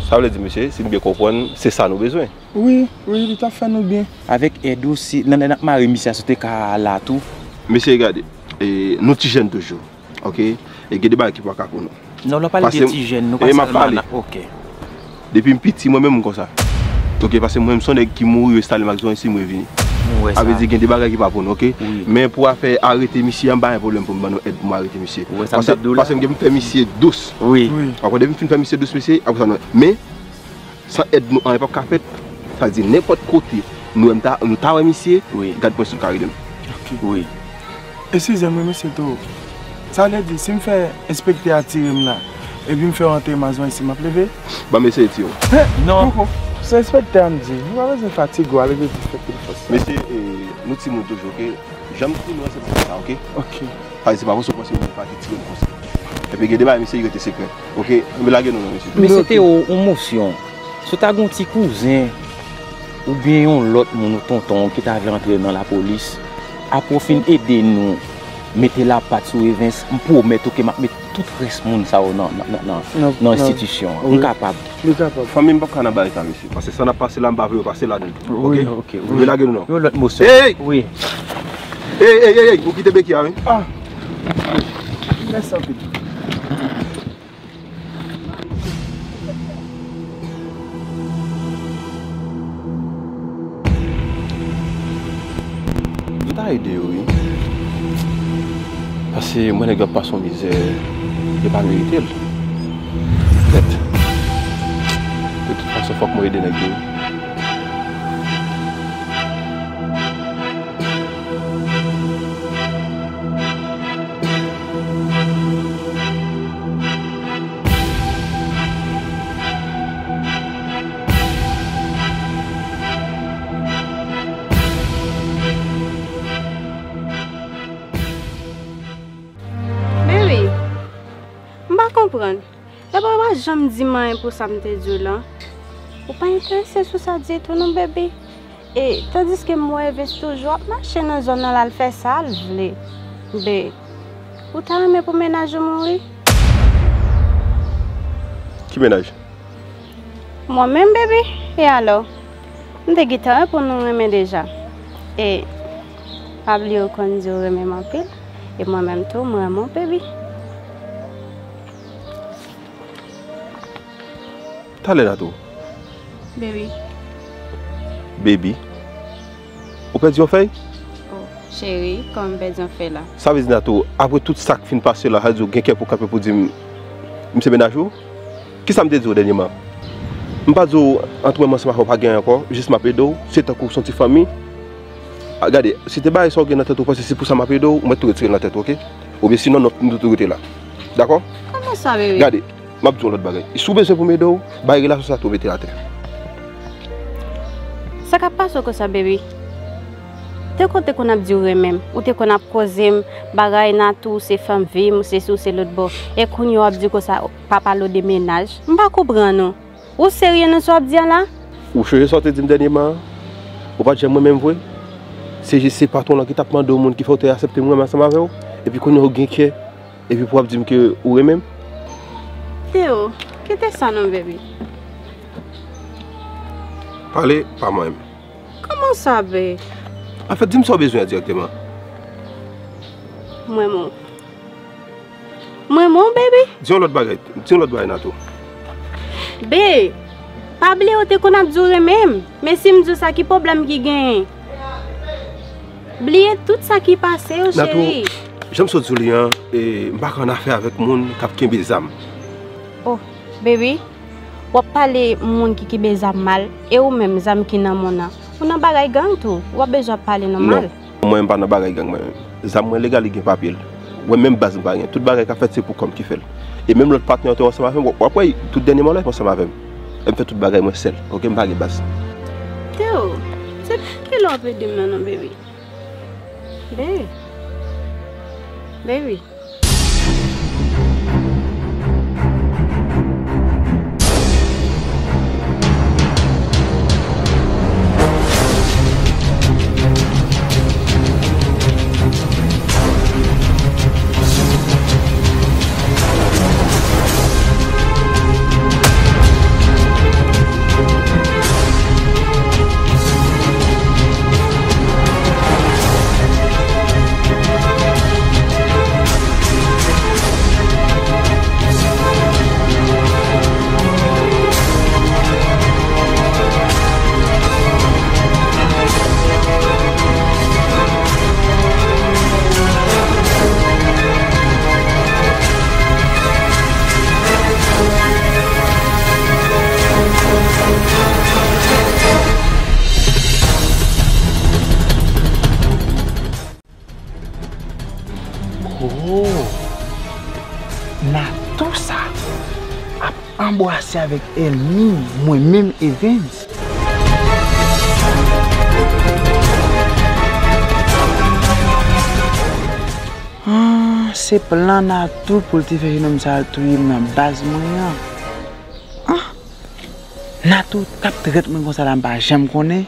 Ça veut dire, monsieur, si nous bien comprenons, c'est ça nos besoins. Oui, oui, il t'a fait nous bien. Avec Edo aussi, nous avons marié, monsieur, c'était là tout. Monsieur, regardez, nous sommes jeunes toujours. Ok? Et il y a des débats qui ne sont pas pour nous. Non, on n'a pas les petits jeunes, nous ne sommes pas là. Ok. Depuis petit, moi-même, comme ça. Ok, parce que moi-même, je suis qui mourut, je suis allé ici, je suis venu. Ouais, ça veut dire qu'il y a des bagages qui ne sont pas pour nous, ok? Oui. Mais pour faire arrêter monsieur, il n'y a pas de problème pour nous aider pour arrêter monsieur. Oui, parce que je vais faire monsieur douce. Oui. Après, je vais faire monsieur douce, monsieur. Mais, sans aide nous en époque café, ça veut dire n'importe côté, nous avons monsieur, oui. Garde-moi sur le carré. Ok. Oui. Excusez-moi, monsieur Théo. Ça veut dire, si je fais inspecter à tirer là, et puis je fais rentrer ma zone ici, je vais me lever. Bah, mais c'est Théo. Non. C'est respecté, on dit. Vous avez une fatigue ou allez-vous respecter les forces. Monsieur, nous sommes toujours, ok? J'aime que nous sommes ça, ok? Ok. Parce que c'est pas vous, c'est parce que vous n'avez pas de conseil. Et puis, il y a des débats, monsieur, il y a des secrets. Ok? Mais là, nous, monsieur. Mais c'était une motion. Si tu as un petit cousin, ou bien un autre, mon tonton, qui t'a rentré dans la police, à profiter d'aider nous, mettez la patte sur Evans, pour mettre tout le reste dans l'institution. On est capable. On est capable. La famille n'est pas capable de monsieur. Parce que ça n'a pas passé là, on va passer là. Ok, ok. Vous voulez la gueule ou non? Hey! Oui. Hey, hey, hey, hey, vous quittez Becky, hein? Ah! Laisse ça, petit. Vous avez aidé, oui? Parce que moi, les gars, pas son misère, je n'ai pas mérité. Peut-être. De toute façon, il faut que je m'aide les gars. Je me dis mal pour ça me dire là. Ou pas intéressé sur ça dire tout non bébé. Et tandis que moi je toujours marcher dans zone là le faire ça le bé. Ou t'as aimé pour ménager mon lit? Qui ménage? Moi même bébé. Et alors? On te guitare pour nous aimer déjà. Et Pablo qu'on dit aimer ma pile et moi même tout moi mon bébé. T'as l'air là tout? Baby. Baby? Ou perdu en fait? Oh, chérie, comme perdu en fait là. Ça veut dire tout, après tout ça qui finit passer là, j'ai dit quelqu'un pour capter pour dire, monsieur Benajou, qui ça me dit dernièrement? Je ne sais pas si entre moi et moi, je ne vais pas gagner encore, juste ma pédo, c'est un coup de famille. Regardez, si tu as sorti dans la tête, c'est pour ça que je vais te retirer dans la tête, ok? Ou bien sinon, nous te retirons là. D'accord? Comment ça, bébé? Regardez, je vais te dire l'autre bagage. Si tu veux pour mes dos, bagage là, ça te retirer la tête. Ça ne passe pas comme ça, bébé. Tu comptes qu'on a duré même, ou tu qu'on a causé, bagage dans tout, c'est femme vive, c'est sous, c'est l'autre bord. Et qu'on a dit que ça, papa le déménage. Je ne comprends pas. Ou sérieux, nous sommes bien là? Ou je suis sorti dernièrement, ou pas, j'ai moi-même vu. C'est juste ces patrons qui tapent dans le monde qui faut accepter moi-même ensemble avec eux. Et puis qu'on a gagné, et puis pour dire que ou même. Théo, qu'est-ce que ça, non, bébé? Parlez par moi-même. Comment ça, bébé? En fait, dis-moi ce que tu as besoin directement. Moi, mon. Moi, mon bébé? Dis-moi l'autre baguette. Dis-moi l'autre baguette, Nato. Bé, pas oublier que tu as duré même. Mais si je dis ça, quel problème qui gagne? Oubliez tout ça qui passe, chérie. J'aime ce Julien et je ne vais pas faire avec les gens qui ont des âmes. Oh, bébé, on parle des gens qui ont des âmes mal et ou même des âmes qui n'ont pas mal. On a des gangs tout, on a besoin de parler normal. Non, moi je ne parle pas de gangs. Les âmes légales qui ont papier. Ou même base de rien. Tout le bagage qui a fait, c'est pour comme qui fait. Et même l'autre partenaire qui est ensemble avec moi, après, tout le dernier moment, je suis ensemble avec moi. Je fais tout le bagage, moi seul. Ok, je ne parle pas de base. Théo, c'est quel homme peut dire maintenant, bébé? Baby, baby. Embrassé avec elle-même, moi-même et Vince. Ah, c'est plan à tout pour te faire une salle tout dans la base moyen. Ah, Natou cap traite moi comme ça là bas, j'aime connaît.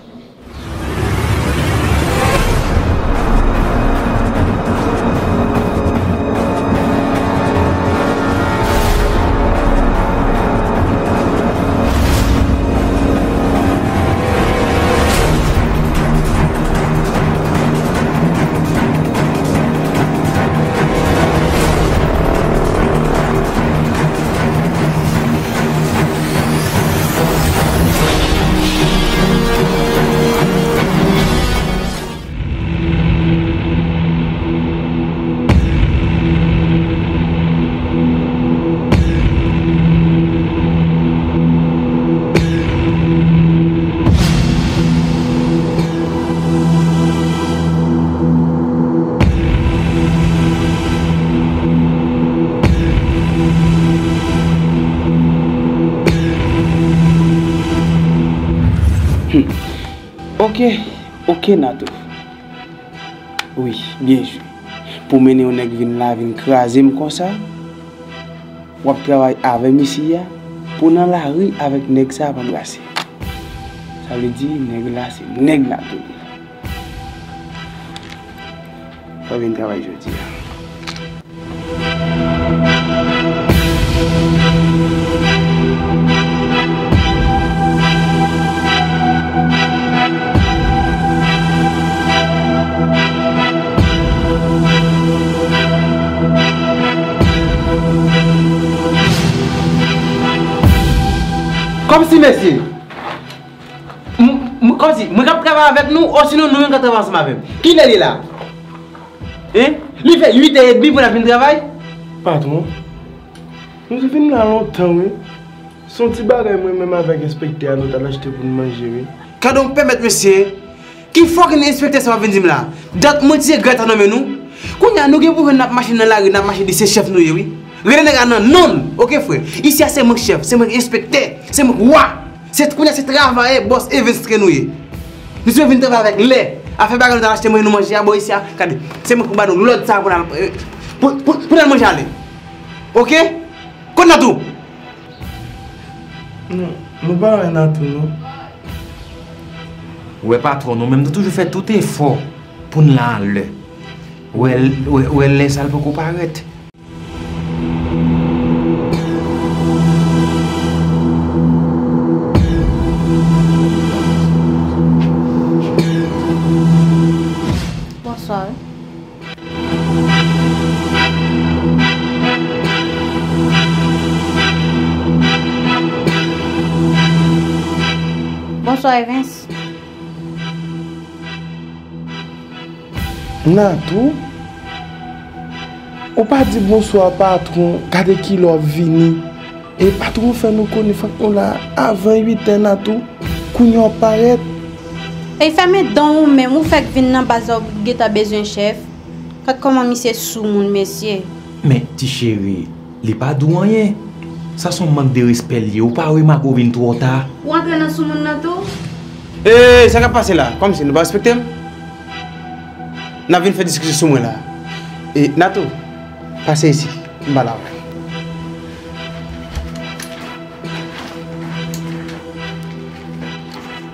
Ok, ok Natou. Oui, bien joué. Pour mener on est venu là, venu craser comme ça. On travaille avec Missia pour dans la rue avec Nexa pour brasser. Ça veut dire nèg là c'est nèg là tout. Pas bien travail aujourd'hui. Comme si monsieur, comme si, je travaille avec nous, ou sinon nous travaillons ensemble avec nous. Qui est là? Hein? Il fait huit heures trente pour la fin de travail? Pardon? Nous sommes venus là longtemps, oui. Son petit bagage, moi-même, avec l'inspecteur, nous avons acheté pour nous manger, oui. Quand on permet, monsieur, qui faut que l'inspecteur soit venu là. Donc, mon Dieu, gâteau nommé nous. Quand il y a nous qui pouvons une machine là, une machine de ses chefs nous, oui. Regardez, non, non, ok frère. Ici, c'est mon chef, c'est mon inspecteur, c'est mon roi. C'est qu'on a ce travail, boss, et vingt nous. Nous sommes venus travailler avec les. Afin de nous acheter, nous manger à boire ici. C'est mon combat, nous l'autre ça pour nous manger. Ok? Qu'on a tout? Non, nous n'avons pas tout. Oui, patron, nous avons toujours fait tout effort pour nous aller. Ou elle laisse elle pour paraître. Bonsoir. Bonsoir, Vince. Non, tout. On pas dit bonsoir patron, gardez qui l'a venu. Et patron fait nous connaître avant huit ans tout, qu'on y apparaît. Et fait mes dons même, on fait venir dans bazar qui a besoin chef. Quand comment monsieur sous mon monsieur. Mais ti chérie, il pas douanier. Ça son manque de respect lié, ou pas remarquer vinn trop tard. Ou entre dans sous mon tout. Eh, ça va passer là, comme si nous pas respecter. N'a vinn faire discussion sous moi là. Et Nato passez ici, balade.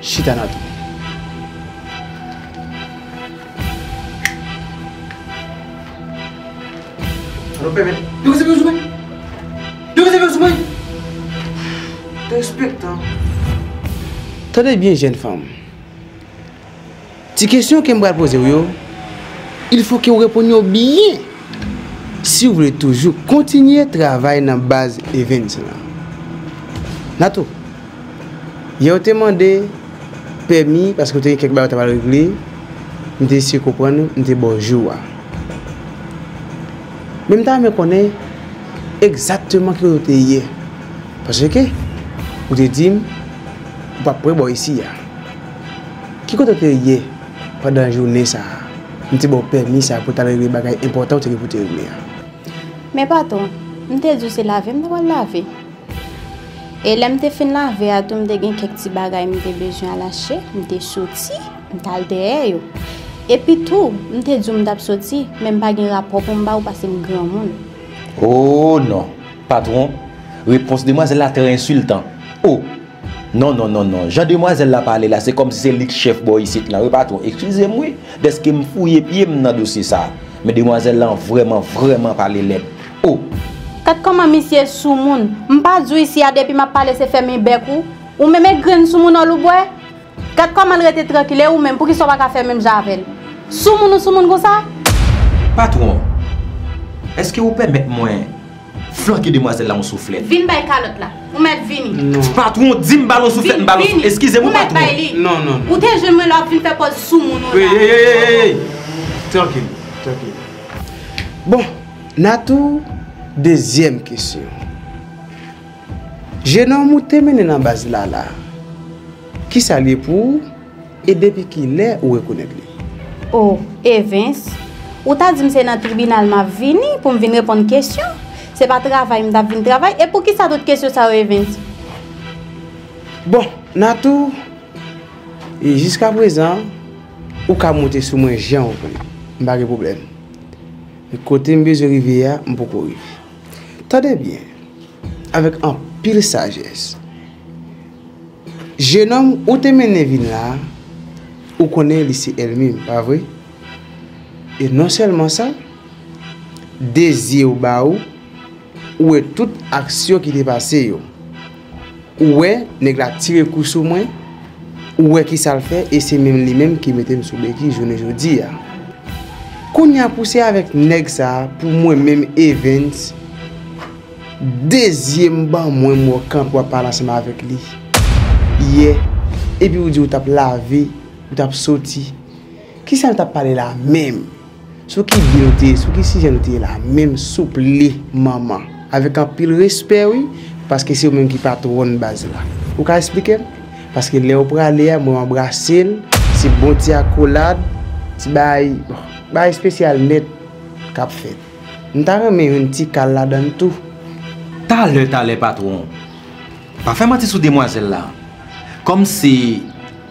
Chita Nato. Alors, père, tu sais bien où Tu sais bien où Tu respectes, hein? Tenez bien, jeune femme. Si question que je vais poser, il faut que vous répondiez bien. Si vous voulez toujours continuer à travailler dans la base Events, Nato, il a demandé permis parce que vous avez quelque chose à régler. Je suis sûr que vous comprenez, je suis bonjour. Même temps, je connais exactement ce que vous avez dit. Parce que vous avez dit, vous ne pouvez pas ici. Qui vous avez dit pendant la journée? Je suis permis pour vous régler des choses importantes que vous avez régler. Mais pardon, je te dis que c'est lavé, je vais laver. Et là, je fin laver, je me suis quelques petits bagages, je me besoin de lâcher, je me suis sorti, je derrière. Et puis tout, je me suis dit que je sorti, même pas de rapport pour me passer un grand monde. Oh non, patron, réponse de moi, c'est la très insultant. Oh, non, non, non, non, Jean Demoiselle l'a parlé là, c'est comme si c'est le chef boy ici, là, patron, excusez-moi, de ce que je me fouille et puis je me dossier ça. Mais Demoiselle l'a vraiment, vraiment parlé là. Oh. Quand comment monsieur sous monde, m'pas dou ici depuis m'a parlé c'est fermé bekou ou même graine sous monde ou bois. Quand comment rester tranquille ou même pour qu'il soit pas faire même javel. Sous monde sous monde comme ça. Patron. Est-ce que vous permettez moi flanquer demoiselle là on soufflet. Vinn bay calotte là. Ou met vini. Patron dit m'ballon soufflet m'ballon. Excusez-moi patron. Non non. Ou t'es je me la fin faire pause sous monde. Tranquille, tranquille. Bon, Natou. Deuxième question. Je n'ai pas mené dans la base là. Qui s'allie pour et depuis qu'il est ou reconnaît lui? Oh, Evans, ou t'as dit que c'est dans le tribunal m'a venu pour me venir répondre à une question. C'est pas travail, m'a venu travail. Et pour qui ça d'autres questions ça Evans? Bon, Natou, et jusqu'à présent, ou qu'à monter sur moi, j'ai pas de problème. Le côté de la rivière, je ne peux pas arriver. Tenez bien, avec un pile sagesse. Jeune homme, où tu mené là, où connaît lycée elle-même, pas vrai? Et non seulement ça, désir ou baou, où est toute action qui est passée, où est négla tiré coup sur moi, où est qui ça le fait, et c'est même lui-même qui mettait sous béquille journée aujourd'hui. Quand on a poussé avec Nexa pour moi-même Evans, deuxième ban moi moi quand pour parler ensemble avec lui. Hier, et puis vous dites vous tape lavé, vous tape sorti. Qui ça t'a parlé la même? Ceux qui viennent, ceux qui si j'étais la même souple maman avec un pile respect oui parce que c'est vous même qui patronne base là. Vous pouvez expliquer parce que les opérateurs moi embrasser. si bon ti accolade, ti bail bail spécial net cap fait. Nous t'avons mis un petit cal là dans tout. T'as le t'as le patron. Pas faire mentir sous demoiselle là. Comme si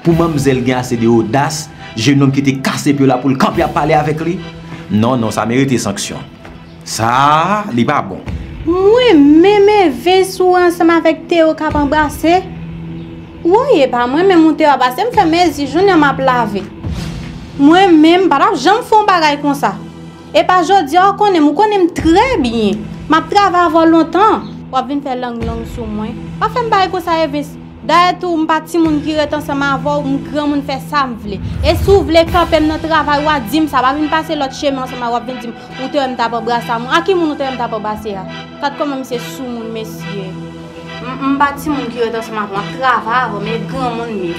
pour mademoiselle gagne assez de audace, jeune homme qui était cassé pour là pour le camper à parler avec lui. Non non, ça mérite sanction. Ça, n'est pas bon. Oui, même Vincent ensemble avec Théo qui a embrassé. Oui, pas moi même mon Théo a embrassé, me fait mes yeux ne m'a pas lavé. Moi même, par exemple, j'aime faire un bagage comme ça. Et pas aujourd'hui, on connaît, on connaît très bien. Ma travail avant longtemps. On vient faire langue langue sur moi. Pas faire un bagage comme ça, Vincent. D'ailleurs, tout mon petit monde qui est ensemble avant, mon grand monde fait ça me voulait. Et si vous voulez quand même notre travail, on dit ça va venir passer l'autre chemin ensemble, on va venir dire, on te aime d'abord brasser ça. À qui mon te aime d'abord brasser ça? Quand comme même c'est sous mon messieurs. Mon petit monde qui est ensemble avant, travail avant, mais grand monde mieux.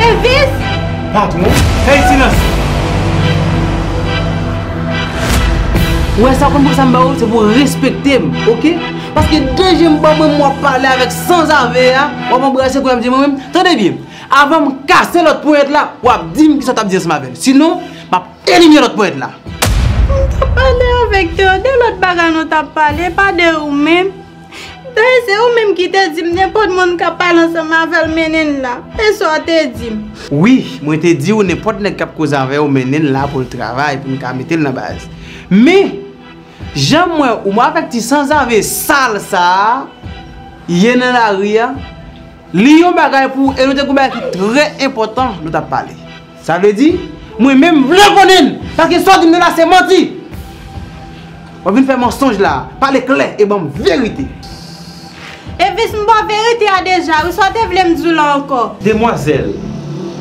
Hey Viz! Patron, hey Sinas! Ouais, ça comme ça me c'est pour respecter, ok? Parce que deuxième fois, moi parler avec sans avis, on m'embrasser pour me dire moi-même. Tenez bien, avant de casser l'autre poète là, on va dire que ça t'a dit ce matin. Sinon, je vais éliminer l'autre poète là. On t'a parlé avec toi, de l'autre bagarre, on t'a parlé, pas de vous-même. C'est vous-même qui t'a dit, n'importe monde qui parle ensemble avec le ménène là. Et ça t'a dit. Oui, moi t'ai dit, n'importe monde qui cause avec le ménène là pour le travail, pour me mettre dans la base. Mais, j'aime moi ou moi avec ti sans avec sale ça yene la ria li yon bagay pour et nous te combat très important nous t'a parlé ça veut dire moi même le connais parce que soit nous là c'est menti on vient faire mensonge là parler clair et bon vérité et vis moi vérité a déjà ou soit te vle me dire là encore demoiselle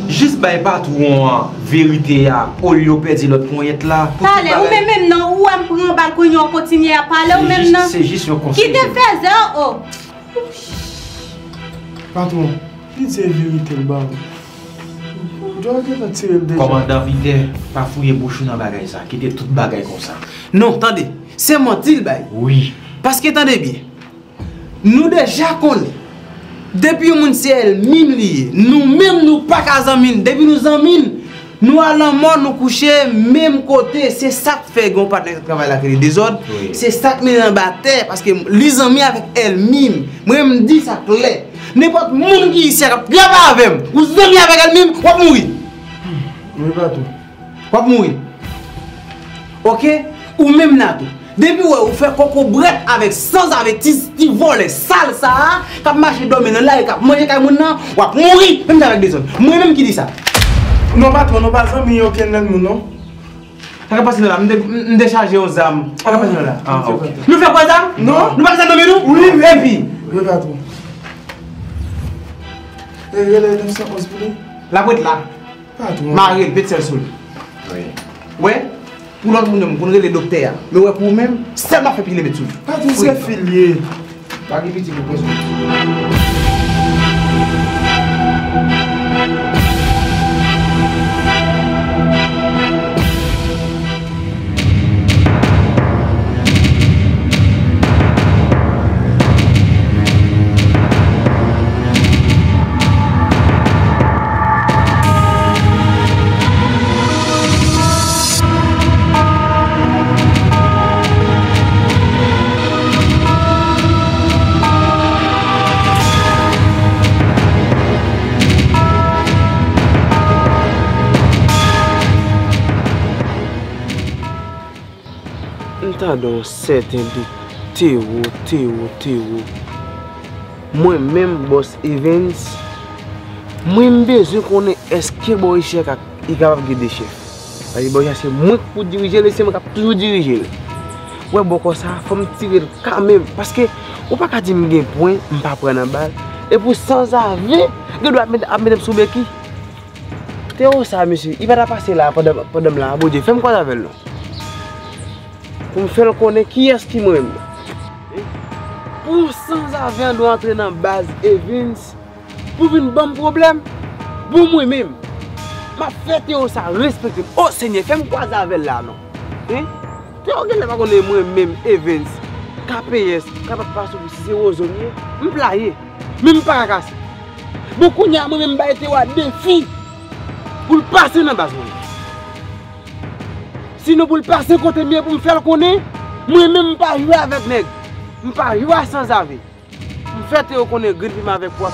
juste bay patron vérité à au lieu perdre l'autre pointe là parler ou même non ou on prend balcon on continue à parler ou même non c'est juste un conseil qui te fait ça oh patron dis vérité le bas commandant Viter pas fouiller bouche dans bagaille ça qui était toute bagaille comme ça non attendez c'est mentir bay oui parce que attendez bien nous déjà connaît. Depuis mon ciel, mine lié, nous-mêmes nous pas qu'à mine. Depuis nous en mine, nous allons mort, nous coucher, même côté. C'est ça qui fait qu'on partenaire travail la créer des autres. Oui. C'est ça qui met en bataille parce que les amis avec elle mime. Moi, je me dis ça clair. N'importe monde qui ici a bien avec vous, vous amis avec elle mime, vous mourir. Oui, pas tout. Vous mourir. Ok? Ou même là tout. Depuis où vous faites coco brette avec sans avec qui vole sale ça, qui marche dominant là et qui mange comme non, ou mourir même avec des autres. Moi même qui dis ça. Non pas toi, non pas ça, mais aucun dans nous non. T'as pas là, me décharger aux âmes. T'as pas là. Ah OK. Nous faire quoi ça? Non, nous pas ça nommer nous. Oui, et puis. Oui pas toi. Et elle est dans ça on se brûle. La boîte là. Pas toi. Marie Betzel Soul. Oui. Ouais. Pour l'autre monde, pour les docteurs, mais ouais pour même, ça m'a fait piler mes tout. Pas tout c'est filié. Pas de petit propos. Dans certains doutes, Théo, Théo, Théo. Moi-même, boss Evans, moi-même, je connais est-ce que le chef est capable de guider le chef. Parce que c'est moi qui diriger le chef, moi qui toujours diriger. Ouais, bon, ça, il faut me tirer quand même. Parce que, on ne peut pas dire que j'ai un point, je ne peux pas prendre la balle. Et pour sans avis, je dois mettre sous le béquille. Théo, ça, monsieur, il va passer là pendant la boue. Fais-moi quoi avec nous. Pour me faire connaître qui est-ce qui m'aime. Pour sans avion doit entrer dans la base Evans, pour une bonne problème, pour moi-même. Ma fête est ça respecte. Oh Seigneur, fais-moi quoi avec là non. Hein? Tu regardes pas qu'on est moi-même Evans. K P S, capable de passer zéro zone, je playe, même pas à casser. Beaucoup n'y a même pas été à défi pour passer dans la base. Si nous voulons passer côté mieux pour me faire connaître, moi même pas jouer avec les nègres. Je ne peux pas jouer sans avis. Je fais te reconnaître grippement avec moi.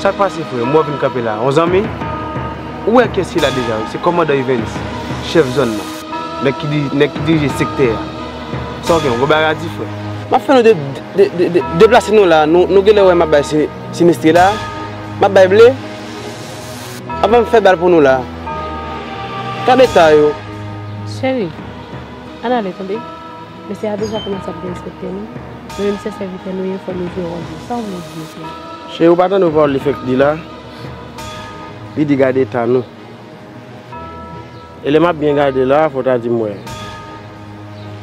Chaque fois, frère, moi je viens camper là, onze ans, où est-ce qu'il a déjà? C'est commandant Evans, chef zone, qui dirige le secteur. Ça, on va dire, frère. Je vais nous déplacer là, nous allons faire ce semestre là, je vais faire blé, je vais faire balle pour nous là. Quel état? Chérie, on a tombé. Mais c'est déjà commencé à bien inspecter nous. Même si c'est vite, nous informer du rendu. Ça, on nous dit. Chez vous, pas nous voir l'effet de là. Il dit garder ta nous. Et les m'a bien gardé là, faut dire moi.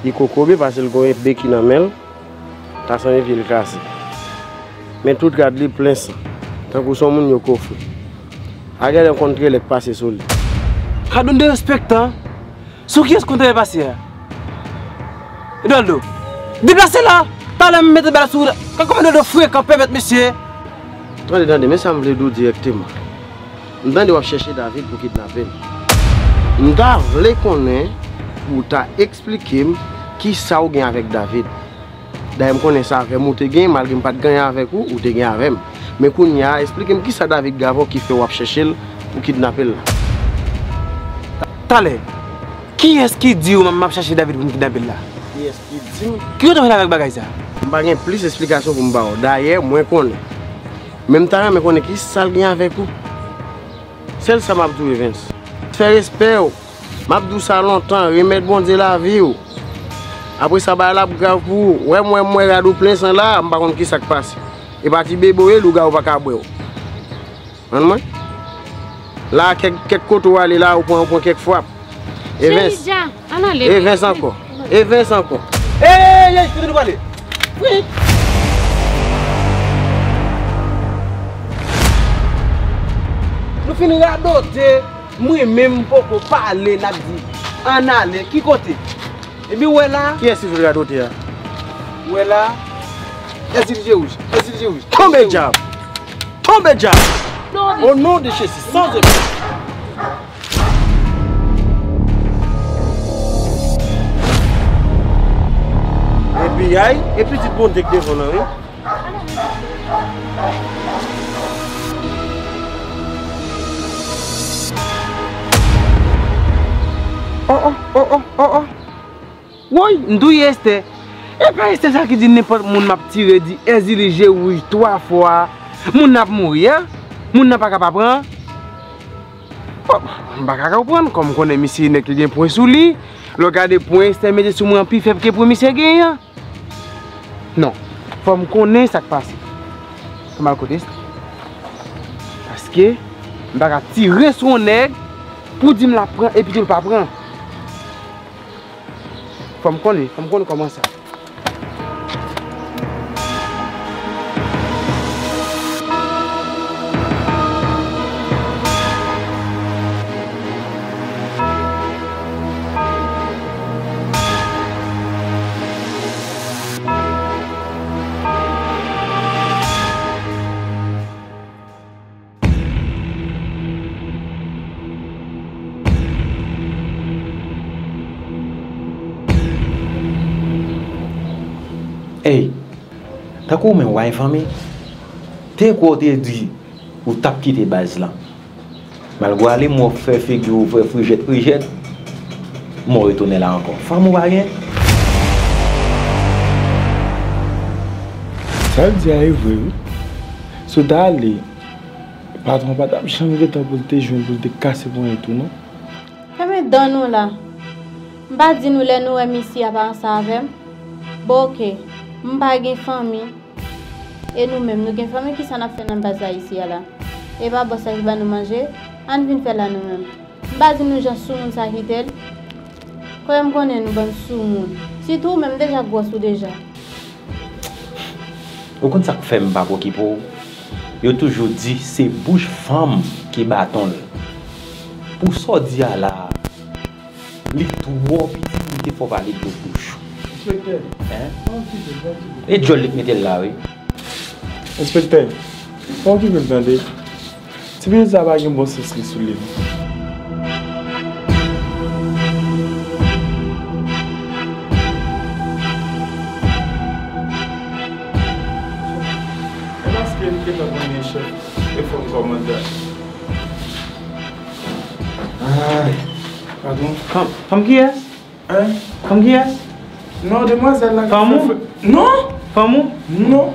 Il cocobe parce qu'il y a un béquille dans mel. Ça sonne ville cassé. Mais tout garde lui plein sang. Tant que son monde yo coffre. A gars rencontrer les passer sur lui. Ka donne de respect hein. Sous qui est-ce qu'on devait passer? Edoldo. Déplacer là, pas la mettre bas sur. Comment de fouet qu'on peut mettre monsieur? Attendez, attendez, mais ça me veut directement. Je dois chercher David pour kidnapper. Je dois connaître pour t'expliquer qui ça ou gagne avec David. D'ailleurs, je connais ça avec moi, malgré que je ne pas gagner avec vous ou gagner avec moi. Mais qu'on y a expliqué qui ça David Gavo qui fait ou chercher pour kidnapper. Attendez, qui est-ce qui dit que je vais chercher David pour kidnapper là? Qui est-ce qui dit? Qui est-ce qui avec bagaille ça? Je n'ai pas plus d'explications pour moi. D'ailleurs, je connais. Même temps, je connais qui ça vient avec vous. Celle ça m'a dit, Vince. Fais respect. M'a dit ça longtemps, remettre bon Dieu la vie. Après ça, bah là, grave vous. Ouais, moi, moi, je suis plein sang là, je ne sais pas qui ça passe. Et bah, tu bébé, le gars, va pas boire. Entendez-moi? Là, quelques côtes où aller là, on prend quelques frappes. Et Vince. Et Vince encore. Et Vince encore. Eh, je suis venu vous aller. Oui. Nous finirons d'autres, moi-même, pour parler, n'a dit, en aller, qui côté? Et bien, où est là? Qui est-ce que vous regardez d'autres? Où est là? Est-ce que j'ai rouge? Est-ce que j'ai rouge? Tombez, diable! Tombez, diable! Au nom de Jésus, sans effet! Et puis, aïe, et puis, tu te montes dès que tu es venu, hein? Oh oh oh oh oh. Oui, nous est. Et puis c'est ça qui dit n'importe qui m'a tiré dit exiger rouge trois fois. Mon n'a mourir, mon n'a pas capable prendre. Pas capable prendre comme qu'on est ici n'est que des points sous lui. Regardez point intermédiaire sur moi plus faible que pour monsieur gagnant. Non, faut me connaître ça qui passe. Comment le côté? Parce que m'a tiré son nègre pour dire me la prendre et puis il pas prendre. Je me connais, je me connais comment ça. Hey, t'as quoi mais ouais famille? T'es quoi t'es dit ou t'as quitté base là? Malgré les mots faire figure ou faire frigette frigette, moi retourner là encore. Femme ou rien? Saldia est vrai. So d'aller, pardon, madame, je ne vais pas te jouer pour te casser pour et tout, non? Mais donne-nous là. Mba di nou le nou e misi avan savem. Boke, mba gen fami. Et nous même nous gen fami qui s'en a fait nan baza ici là. Et ba bossa ki ba nous manger, an vin faire là nous même. Mba di nou jan sou moun sa hitel. Quand même connait nous ban sou moun. Si tout même déjà gros ou déjà. Au compte ça que fait m'pa ko ki pou. Yo toujours dit c'est bouche femme qui baton. Pour ça di là. Les trois petits, il faut parler de bouche. Inspecteur. Et Jolie qui était là, oui. Inspecteur, comment tu peux me demander? C'est bien ça, il y a un bon sens qui soulève. Est-ce que tu peux me chef et faut me commander? Aïe. Pardon. Comme, comme qui est-ce? Hein? Comme qui est-ce? Non, demoiselle là. Comme fait... Non? Comme où? Non.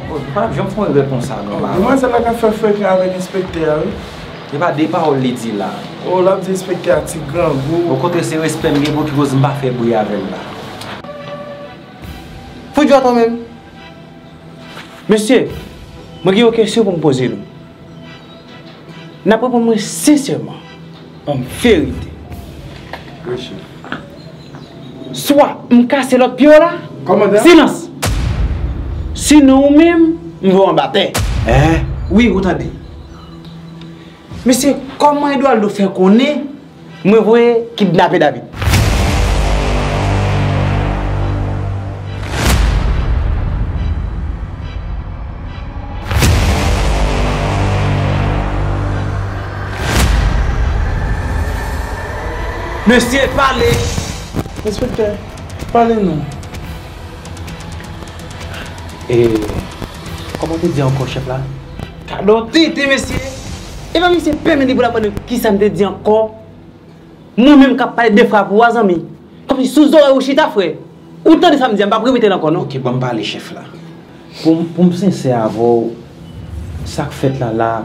Je me fais une réponse à nous. Demoiselle là qui a fait feuille avec l'inspecteur. Il n'y a pas de paroles dit là. Oh, là, l'inspecteur, c'est grand goût. Au côté, c'est respect, mais vous qui vous m'a fait bouillir avec là. Faut jouer quand même. Monsieur, je vais vous question pour me poser. Je pour moi sincèrement, en vérité. Soit je casse l'autre pion là, silence. Sinon, même, je vais en battre. Hein? Oui, vous entendez. Mais c'est comment il doit le faire connaître, je vais kidnapper David. Monsieur, parlez! Inspecteur, parlez-nous. Et comment te dit encore, chef là? Cadotité, monsieur! Et même monsieur, permettez pour la bonne qui ça me dit encore? Moi-même, je parle deux fois pour trois amis. Comme si sous-oré ou chita, frère. Autant de ça me dit, je ne vais pas prémettre encore, non? Ok, bon, parlez, chef là. Pour me sincère, avant, ça que fait là, là,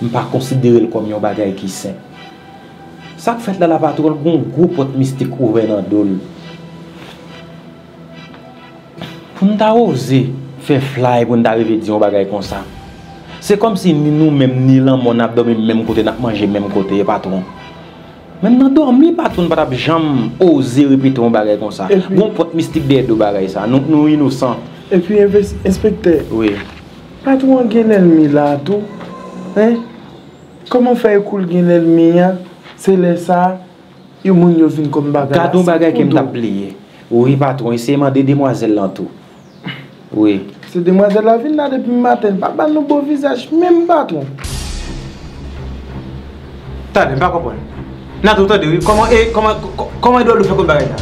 je ne vais pas considérer comme un bagage qui sain. Ça fait dans la patrouille, un gros pot mystique ouvert dans le dos. Pour nous oser faire fly pour nous arriver à dire des choses comme ça, c'est comme si nous-mêmes, ni l'homme, on a dormi même côté, on a mangé même côté, patron. Même dans le dormi, patron, on n'a jamais osé répéter des choses comme ça. Un gros pot mystique derrière des choses comme ça. Nous sommes innocents. Et puis, inspecteur, oui. Patron, on a un ennemi là, tout. Hein? Comment faire cool un ennemi là? C'est là ça, il y a des gens comme bagage. Quand on bagage qui m'a plié. Oui, patron, essayez de demander demoiselle là tout. Oui. C'est demoiselle la ville là depuis le matin, pas de beau visage, même patron. T'as ne pas comprendre. N'a tout entendu, comment comment comment il doit le faire comme bagage là?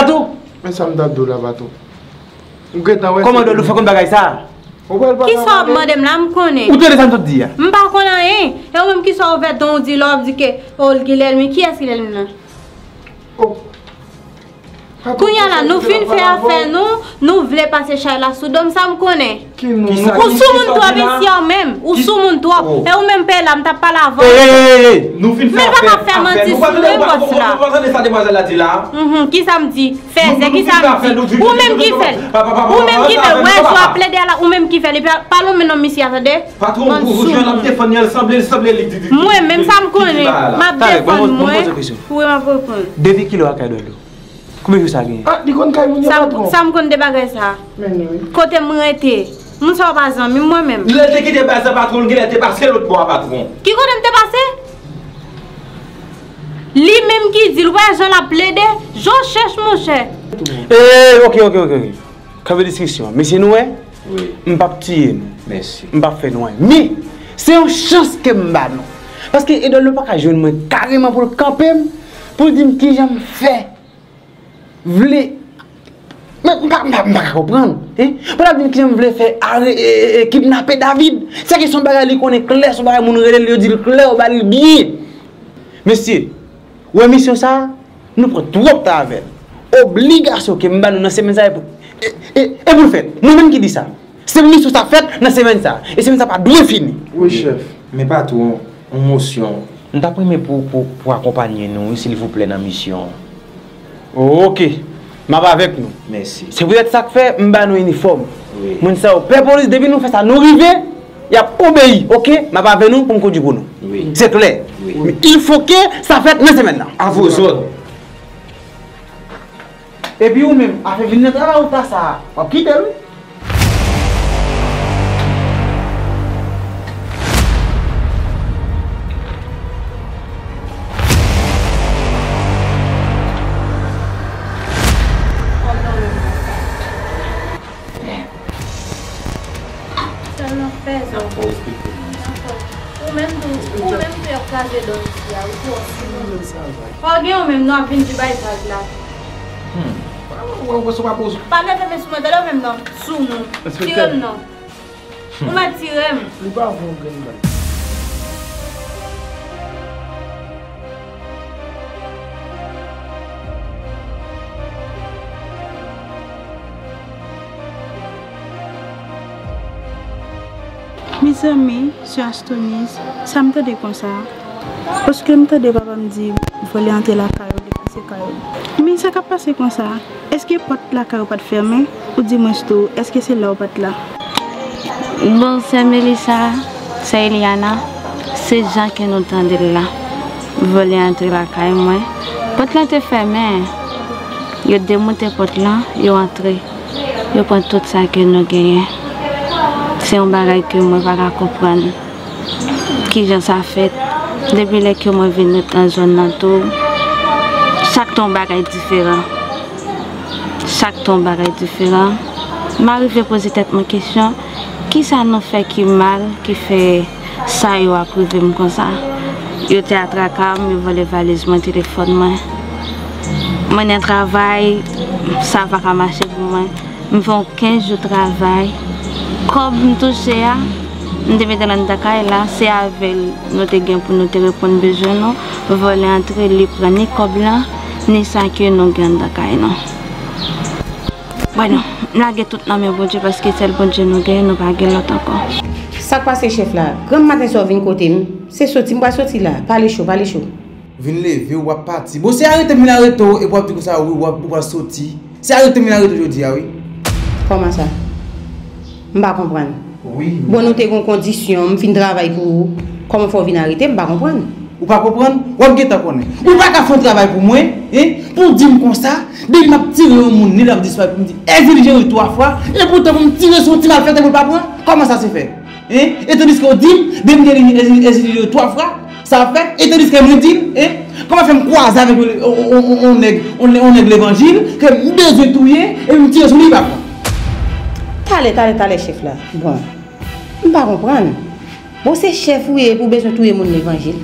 N'a tout. Mais ça me donne là patron. Comment il doit le faire comme bagage ça? Qui ça madame là me connaît. Où tu les entends dire? Me pas connait rien. Et même qui ça ouvert don dit l'homme dit que oh Guilherme qui est-ce qu'il est là? Oh. Kounya là nous fin faire affaire nous, nous voulons passer chez la Soudom ça me connaît. Qui nous? Ou sous mon toi ici même, ou sous mon toi et ou même père là me t'a pas l'avant. Eh nous fin faire affaire. Mais pas faire mentir sur les boss là. Vous entendez ça demoiselle là dit là? Mhm, qui ça me dit? Fais c'est qui ça me dit? Ou même qui fait? Ou même qui fait? Ouais, soit appeler là ou même qui fait. Parlons maintenant monsieur attendez. Patron vous joindre la téléphone elle semble semble dit. Moi même ça me connaît. M'a téléphone moi. Oui, m'a téléphone. Depuis kilo à Kadolo. Comment vous savez? Ah, dis qu'on caille mon patron. Ça me connaît des bagages ça. Mais oui. Côté moi été, nous sommes pas amis moi-même. Il était qui dépasse patron, il était passé l'autre bois patron. Qui connaît me passer? Lui même qui dit ouais, je l'a plaidé, je cherche mon cher. Eh, OK, OK, OK, OK. Qu'avez discussion. Monsieur Noué? Oui. On pas petit nous. Merci. On pas fait loin. Mais c'est une chance que m'ba non. Parce que il donne le pas jeune moi carrément pour le camper pour dire qui j'aime faire. Vous voulez. Mais je ne peux pas comprendre. Pour la vie que je voulais faire, kidnapper David. C'est que son bagage qu'on est clair, son bagage qu'on est clair, clair, on va le bien. Monsieur, ou émission ça, nous prenons trop de temps avec. Obligation que je vais nous lancer mes amis pour Et, et, et vous le faites, nous-mêmes qui dit ça. C'est venu sur sa fête, dans semaine ça. Et c'est ça pas d'où fini. Oui, chef. Mais pas tout, en motion. Nous t'apprenons pour, pour, pour accompagner nous, s'il vous plaît, dans la mission. Ok. Ma va avec nous. Merci. Si vous êtes ça que fait, m'ba nous uniforme. Oui. Moun sa au père police depuis nous fait ça nous river, il a obéi. OK, ma va avec nous pour conduire pour nous. Oui. C'est clair. Oui. Mais il faut que ça fait une semaine là. À vos autres. Et puis vous même a fait venir là ou pas ça. On quitte lui. Même non, du bail là. Vous pas posé. Pas là même sous même non, sous nous. Non. On m'a tiré. Il pas mes amis, je suis ça me dit comme ça. Parce que je papa me dit voler entrer la caillou, dépasser caillou. Mais ça qu'a passé comme ça. Est-ce que porte la caillou pas fermée ou dis-moi tout, est-ce que c'est là ou pas là? Bon, c'est Mélissa, c'est Eliana, c'est Jean qui nous tendait là. Voler entrer la caillou moi. Porte là était fermée. Yo démonter porte là, yo entrer. Yo prend tout ça que nous gagnons. C'est un bagage que moi pas comprendre. Qui j'en ça fait? Depuis que je suis venu dans la zone, chaque tombe est différent. Chaque tombe est différent. Je m'arrive à poser tête ma question. Qui ça nous fait qui mal, qui fait ça, yo a privé comme ça? Yo te attraqué, me vole valise, mon téléphone. Mon travail, ça va pas marcher pour moi. Je fais quinze jours de travail. Comme je touche, nous devons dans là, c'est avec notre gain pour nous répondre besoin non, voler entrer les prendre comme là, ni ça que nous gagnons Dakar non. Bueno, n'a gagné tout la même bon Dieu parce que c'est le bon Dieu nous gagne, nous pas gagner l'autre encore. Ça passe chef là, grand matin sur vingt côté, c'est sorti, moi sorti là, pas les chaud, pas les chaud. Venez lever ou partir. Bon, c'est arrêter mon arrêter et pour dire ça oui, ou pour sortir. C'est arrêter mon arrêter aujourd'hui ah oui. Comment ça? Je ne comprends pas. Oui. Bon, nous avons des conditions, nous faisons travail pour vous. Comment il faut venir arrêter, je ne comprends pas. Vous ne comprenez pas? Vous ne comprenez pas? Vous ne faites pas de travail pour moi. Pour dire comme ça, dès que je tire au monde, il a disparu pour me dire évangile trois fois, et pourtant, vous me tirez sur le petit malfait, vous ne comprends pas. Comment ça se fait? Et tandis qu'on dit, dès que je évangile trois fois, ça fait, et tandis que je dis, comment je me croise avec l'évangile, que je me détruis et me tire sur le malfait. T'allez, t'allez, t'allez, chef là. Bon. Je ne comprends pas. C'est chef oui, pour besoin de tout le monde l'évangile.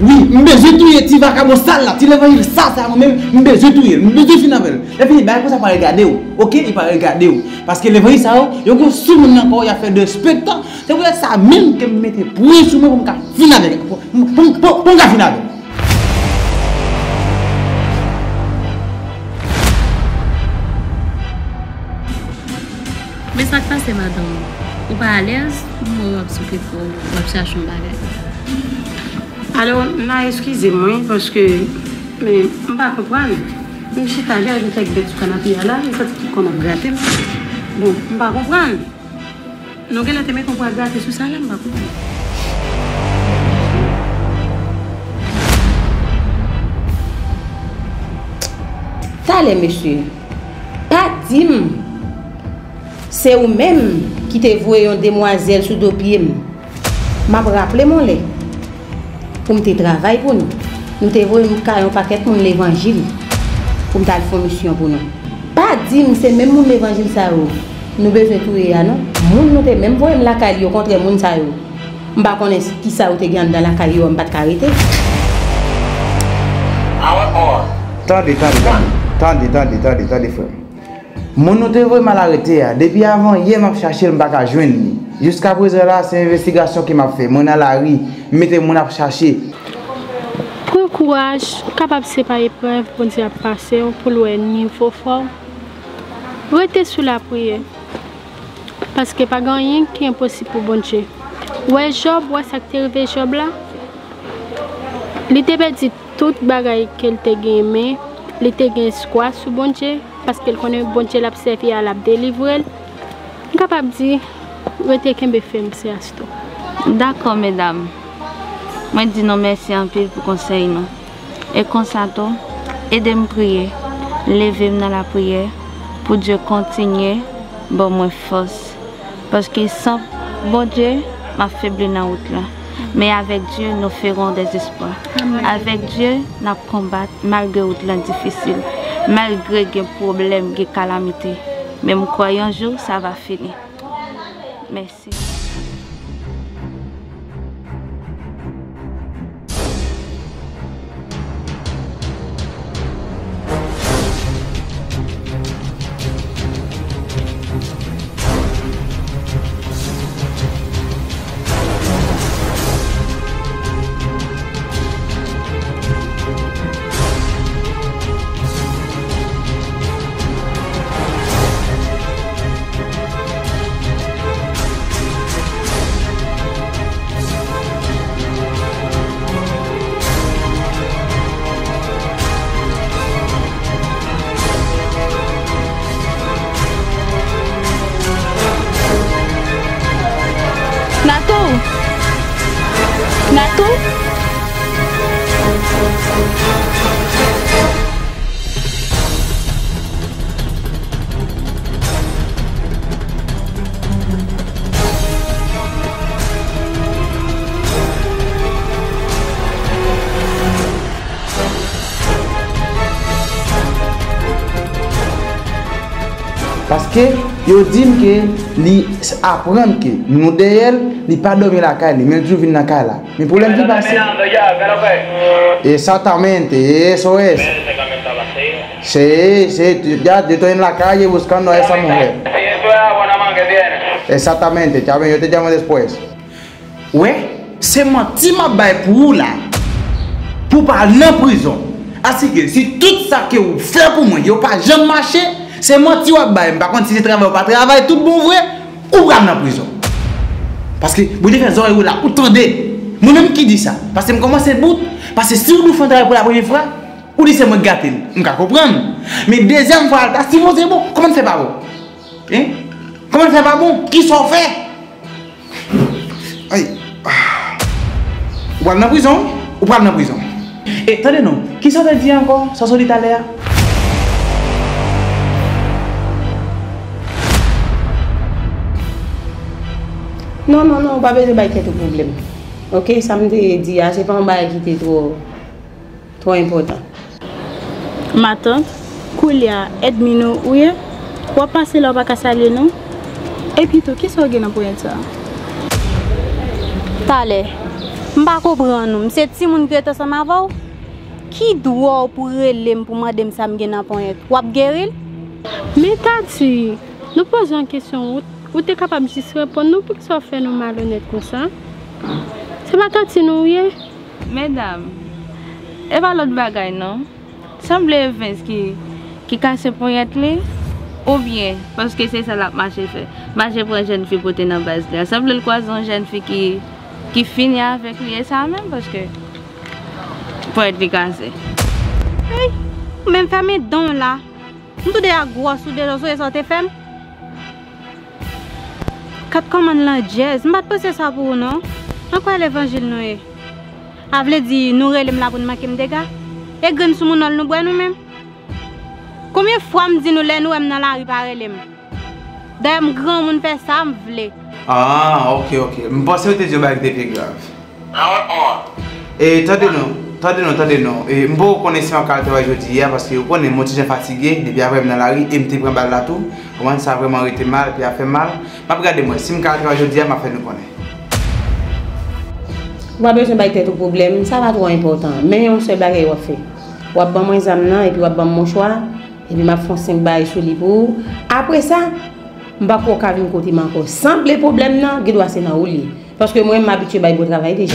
Oui, je besoin de tout le monde l'évangile. Tu l'évangile, ça, ça, moi-même, je besoin de tout le monde. Je besoin de tout le monde. Et puis, il ne faut pas regarder. Ok, il ne faut pas regarder. Parce que l'évangile, ça, il y a un sous-monde encore, il y a fait de spectacle. C'est pour ça même que je me mets pour un sous-monde pour me finir avec. Pour me finir avec. Mais ça passe, madame. Ou pas à l'aise, ou pas souffler pour chercher un bagage. Alors, excusez-moi, parce que je ne peux pas comprendre. Je suis allée avec des canapés là, et ça, c'est qu'on a gratté. Bon, je ne peux pas comprendre. Nous, on a aimé qu'on pourrait gratter sous ça, là, je ne peux pas comprendre. T'allez, monsieur. Pas d'im. C'est vous-même qui te voué une demoiselle sous deux pieds. Je me rappelle mon lait. Pour me travailler pour nous. Nous te voué un paquet pour l'évangile. Pour me faire une mission pour nous. Pas dire que c'est même l'évangile ça. Nous besoin de tout ça. Nous te même voué la caille contre les gens ça. Je ne sais pas qui ça te gagne dans la caille. Je ne pas arrêter. Attendez, attendez, attendez, attendez, attendez, frère. Mon notaire m'a arrêté. Depuis avant, hier, je cherché le bagage à joindre. Jusqu'à présent, c'est l'investigation qui m'a fait. Mon à la rue, mettez mon à chercher. Prends courage, capable de séparer preuve pour nous passer, pour l'ennemi, il faut fort. Restez sous la prière. Parce que pas rien qui est impossible pour bon Dieu. Ouais, Job, ouais, ça t'est arrivé Job là. Il était perdu toute bagaille qu'elle t'a gagné, il était gagné quoi sous bon Dieu parce qu'elle connaît bon Dieu l'a servi à la délivrer. Capable dire restez qu'un befem c'est asto. D'accord mesdames. Moi dis non merci en pile pour conseil non. Et consanto, aidez-moi prier, levez-moi dans la prière pour Dieu continuer bon moi force parce que sans bon Dieu ma faible dans la route là. Mais avec Dieu, nous ferons des espoirs. Amen. Avec Dieu, nous combattons malgré les difficiles, malgré les problèmes, les calamités. Mais nous croyons un jour, ça va finir. Merci. Parce que ils disent que les apprennent que nous derrière ils pas dormir la caille, mais toujours venir la caille là. Mais problème qui passe. Et certainement, et S O S. C'est c'est ya de en la calle buscando a esa mujer. Exactamente, ya ven, yo te llamo después. Ouais, c'est menti m'a bail pour là. Pour pas en prison. Ainsi que si tout ça que vous faites pour moi, yo pas jamais marché. C'est menti ou bail, par contre si tu travailles ou pas travail, tout bon vrai, ou va en prison. Parce que vous devez faire là, ou tendez. Moi même qui dit ça, parce que je commence à bout, parce que si vous faites un travail pour la première fois, ou dites que je gâté, je comprends. Mais deuxième fois, si vous êtes bon, comment ne fait pas bon? Hein? Comment ne fait pas bon? Qui s'en fait? Aïe. Ou pas en prison? Ou pas en prison? Et attendez non, qui s'en fait dire encore? Ça s'en dit à l'air? Non, non, non, pas besoin de bailler tout problème. Ok, ça me dit, c'est pas un bail qui est trop, trop important. Ma tante, Koulia, aide-moi, oui, on va passer là, on va casser les noms. Et puis, qui est-ce que vous avez ça? T'allez, je ne comprends pas. C'est si mon qui est ça m'avoue. Qui doit pour elle pour moi de ça me gagner un point? Ou à guérir? Mais t'as dit, nous posons une question. Vous êtes capable de répondre nous pour que ça fait nous malhonnête comme ça. C'est pas tant si nous y mesdames, et pas l'autre bagaille non. Semble Vince qui qui casse pour y être ou bien parce que c'est ça la marche fait. Marche pour une jeune fille pour tenir base là. Semble le croisant une jeune fille qui qui finit avec lui et ça même parce que pour être cassé. Hey, même famille dans là. Nous tous des grosses ou des autres et ça te fait. Quatre commandes là jazz, m'pas penser ça pour non. Encore l'évangile nous est. A veut dire nous relèm là pour marquer des dégâts. Et graine sous mon nous bois nous-même. Combien de fois me dit nous les nous même dans la rue pas relèm. D'ailleurs mon grand monde fait ça me vle. Ah, OK OK. Me penser que tu vas avec des pieds graves. Ah ouais. Et attendez nous, attendez nous, attendez nous. Et me connaissez en caractère aujourd'hui hier parce que vous connaissez mon petit fatigué depuis après dans la rue et me te prend balle là tout. Comment ça a vraiment arrêté mal puis a fait mal. Regardez-moi, si je suis aujourd'hui, je vais faire nous connaître. Je n'ai pas besoin de tout problème, ça va trop important. Mais on se barre et on fait. On va faire mon examen et puis on va faire mon choix. Et puis on va faire cinq barres sur les bouts. Après ça, je ne vais pas venir côté encore. Sans les problèmes, je dois faire dans le lit. Parce que moi, je m'habitue à travailler déjà.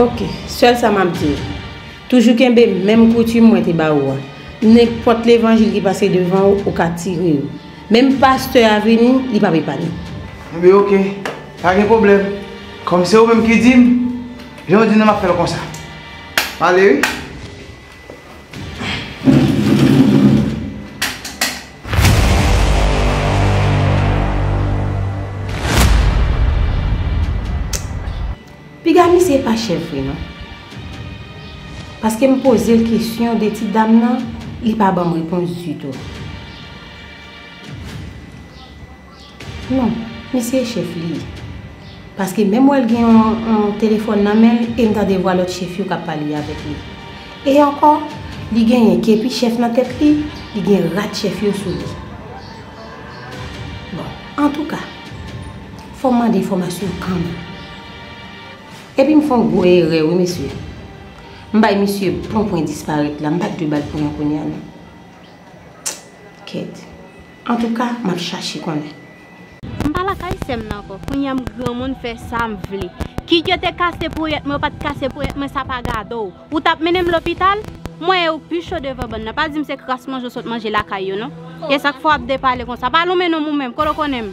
Ok, seul ça m'a dit. Toujours qu'un même coutume moi te baou. N'importe l'évangile qui passe devant ou qu'a tiré. Même pasteur à venir, il pas préparé. Mais ok, pas de problème. Comme c'est vous même qui dit, je vous dis non, m'a faire comme ça. Allez. Pigami c'est pas chef non. Parce que me poser la question des petites dames là, il pas bonne réponse du tout. Non, monsieur chef li. Parce que même elle gagne un téléphone dans main et me t'a voir l'autre chef qui parler avec lui. Et encore, il gagne képi chef dans tête li, il gagne rat chef yo sous lui. Bon, en tout cas, faut demander information quand même. Et puis me font gros erreur oui monsieur. M'bay monsieur bon point disparaître là, m'bat de balle pour yon connait là. Quête. En tout cas, m'a chercher connait. M'pala kay sem nan ko, konyam grand monde fait ça m'vle. Ki yo te cassé pour être, moi pas te casser pour être, mais ça pas gado. Ou t'a mené l'hôpital, moi au plus chaud devant bonne. Pas dit me c'est crasse manger saute manger la caillou non. Et chaque fois me parler comme ça. Parlons mais non moi-même, ko konem.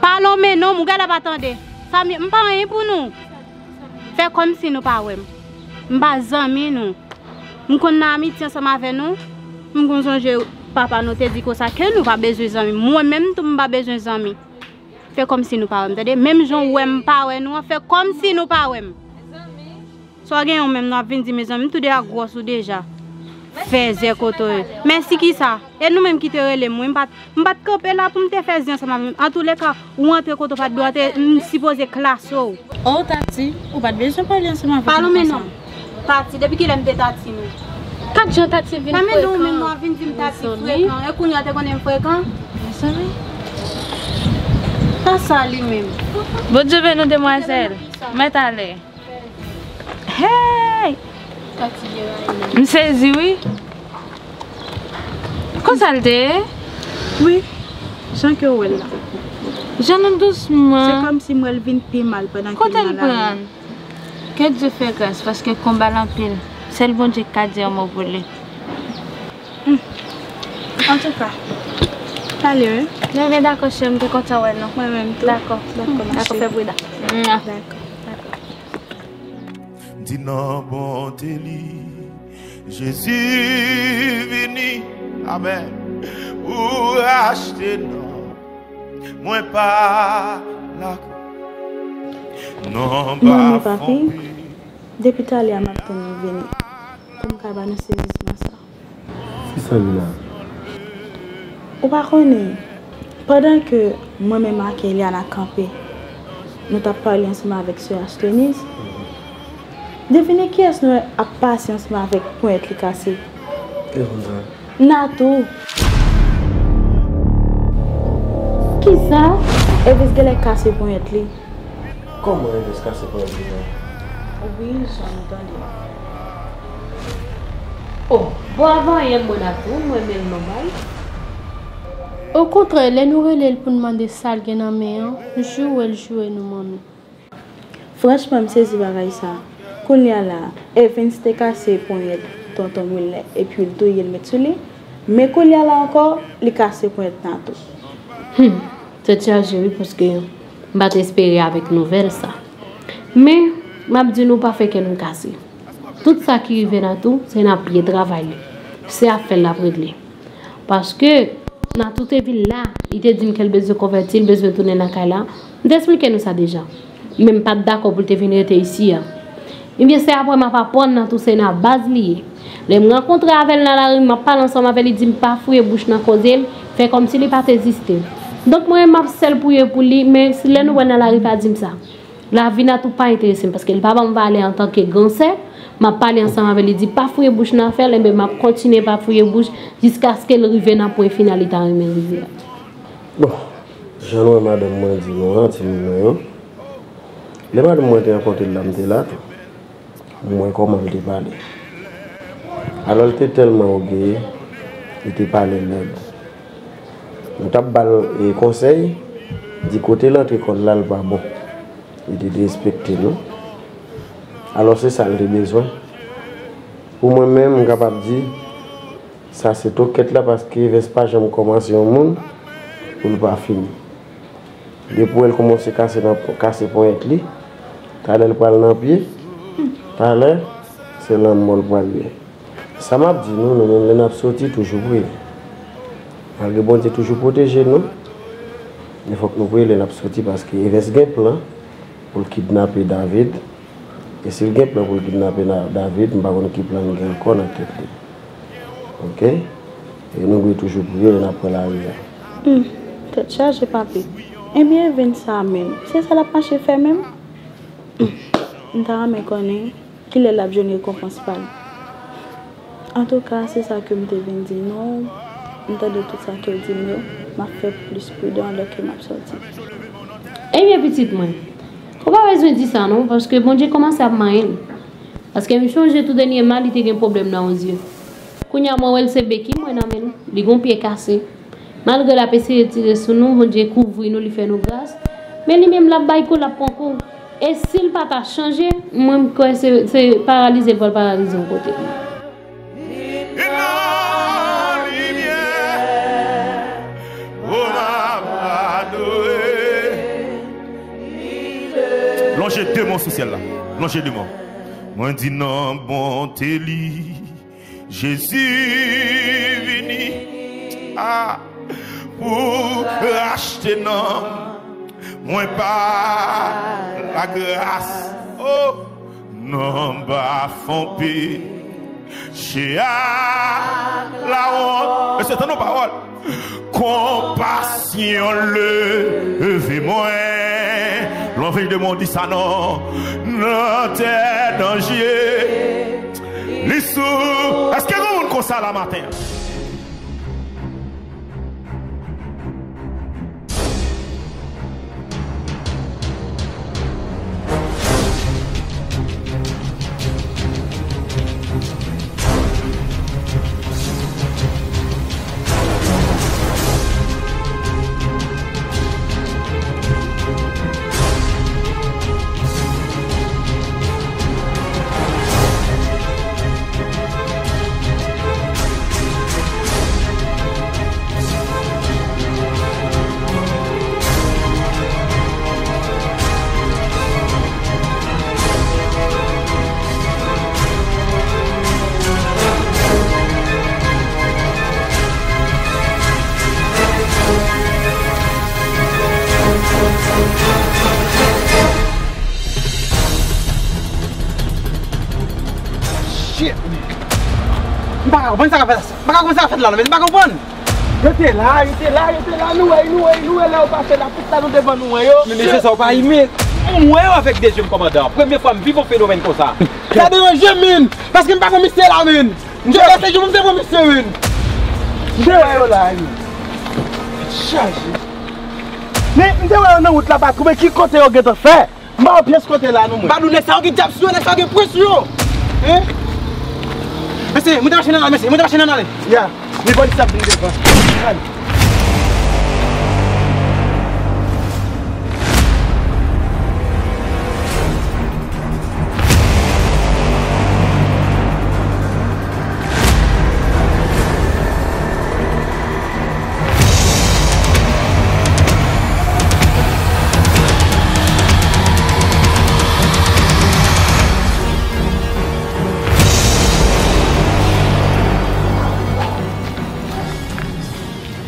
Parlons mais non, mon gars là pas attendre. Ça m'pa rien pour nous. Fait comme si nous pas ouais. M'bazami nous. Nous connaissons amitié ensemble avec nous. Nous connaissons papa nous te dit que ça que nous pas besoin d'amis. Moi même tout m'pas besoin d'amis. Fait comme si nous pas même. Même gens ouais m'pas ouais nous fait comme si nous pas ouais. Soit gagne même nous vingt mes amis tout déjà gros ou déjà. Fais écoute. Merci qui ça. Et nous même qui te relé moi m'pas m'pas camper là pour me te faire ensemble. En tous les cas, ou entre quand pas doit supposer classe ou. Oh tati, ou pas besoin parler ensemble. Parlons maintenant. Tati, depuis qu'il aime tati nous. Quand je tati vient fréquent. Quand même moi vient dire tati fréquent. Et qu'on y a te connaît fréquent. Ça oui. Ça ça lui même. Bonne journée nos demoiselles. Mets allez. Hey! Tati Yeraine. Me saisi oui. Qu'on s'alter? Oui. Jean que ouais là. J'en ai doucement. C'est comme si moi elle vient plus mal pendant que je suis là. Que Dieu fait grâce parce que combat l'empile. C'est le bon Dieu qui a dit à mon volet. En tout cas, allez. Je vais d'accord, je vais continuer. Moi-même, d'accord. D'accord, fais bruit. D'accord. Dina Bonteli, Jésus vini. Amen. Ou acheter non. Moi pas la non, mon papi, depuis que je suis venu, je suis venu à ce service. C'est ça, là. Pendant que moi-même et Eliane a campé, nous avons parlé ensemble avec ce Ashtonis. Devinez qui est-ce que a passé ensemble avec pour être cassé. Nato. Qui ça? Et vous avez cassé pour être cassé. Comment elle est cassée pour la vie? Oui, j'en entendais. Oh, bon avant, elle est bonne à tout, moi-même, normal. Au contraire, elle nous relève pour demander ça, elle est dans la main. Joue, elle joue, elle nous mène. Franchement, je sais si c'est ça. Quand elle est là, elle est cassée pour elle, tonton Moulet, et puis elle doit le mettre sur lui. Mais quand elle est là encore, elle est cassée pour elle, tantôt. Hum, c'est déjà joué parce que. Je vais espérer avec nouvelle ça. Mais je ne dis pas fait que nous casser. Tout ça qui vient à tout, c'est un pied de travail. C'est à faire la régler. Parce que dans toute ville là, il te dit qu'elle besoin de convertir, il besoin de tourner dans la caille là. Je t'explique nous ça déjà. Même pas d'accord pour te venir ici. Et bien c'est après ma papa dans tout c'est la base liée. Je me rencontre avec elle dans la rue, je parle ensemble avec elle, je dis pas fouiller bouche dans cause elle, fait comme si elle pas existé. Donc moi m'a celle pour pour lui mais si les nous dans la rive pas dire ça. La vie n'a tout pas intéressé parce que le papa m'a parlé en tant que grand sœur, m'a parlé ensemble avec lui dit pas fouiller bouche dans faire mais m'a continuer pas fouiller bouche jusqu'à ce qu'elle arrive dans point final il arrive rivière. Bon, j'en ai madame moi dit non, tu non. Les madame moi te raconter là me là. Moi comment elle te parler. Alors elle était tellement obéie, elle te parlait même. Nous avons des conseils, du côté de l'entrée, il n'est pas bon. Il est respecté, non? Alors c'est ça que j'ai besoin. Pour moi-même, je suis capable de dire ça c'est tout quête là parce que Vespa j'aime commencer au monde pour ne pas finir. Depuis elle commence à casser casser pour être là, t'as l'air pas le pied, t'as l'air c'est l'amour pour lui. Ça m'a dit nous nous nous sorti toujours pour elle. Malgré bon Dieu toujours protégé nous, il faut que nous voyons les sorti parce qu'il reste un plan pour kidnapper David. Et si le plan pour kidnapper David, nous avons qui plan encore en tête. Ok? Et nous voulons toujours prier et après la rue. T'es chargé, papi. Et bien, vingt ça même. C'est ça la panche fait même? Je me connais qu'il est là que je ne récompense pas. En tout cas, c'est ça que je me dis. Non, je de tout ça que je dis. Je me fais plus prudent lorsque je me sorti. Eh bien, petite moi. On va pas besoin de dire ça, non? Parce que bon Dieu commence à m'aider. Parce que je change tout dernier mal, il y a un problème dans les yeux. Quand il y a un C B qui m'a amené, il y a un pied cassé. Malgré la P C retirée sur nous, bon Dieu couvre nous, il fait nos grâces. Mais lui-même, la baille, il a pas encore. Et s'il n'a pas changé, moi, c'est paralysé pour le paralyser au côté. J'ai deux mots sous ciel-là. J'ai deux mots. Moi, je dis non, bon, t'es li. Jésus venu ah, pour racheter non. Moi, pas la grâce. Oh, non, pas fompé. J'ai à la honte. Mais c'est un nom parole. Compassion, levez-moi. L'on veut demander ça, non, non, t'es danger. Lissou, est-ce que vous comme ça la matin? Comment ça va faire ça? Comment ça va faire là? Mais pas comprendre. Je t'ai là, je t'ai là, je t'ai là. Nous, nous, nous, là, on passe la piste nous devant nous. Mais c'est ça, on va y mettre. On est avec des jeunes commandants. Première fois, je vis un phénomène comme ça. Ça dérange, mine. Parce que je ne peux pas me mixer là, mine. Je ne peux pas me mixer, mine. Je vais là, mine. Chargé. Mais je vais là, route là-bas. Comment qui côté on va faire? Je vais au pièce côté là, nous. Pas nous laisser, on va dire, on va faire pression. Hein? Monsieur, vous devez acheter un monsieur, vous devez acheter un aller. Yeah, mais bon, ça vous devez pas.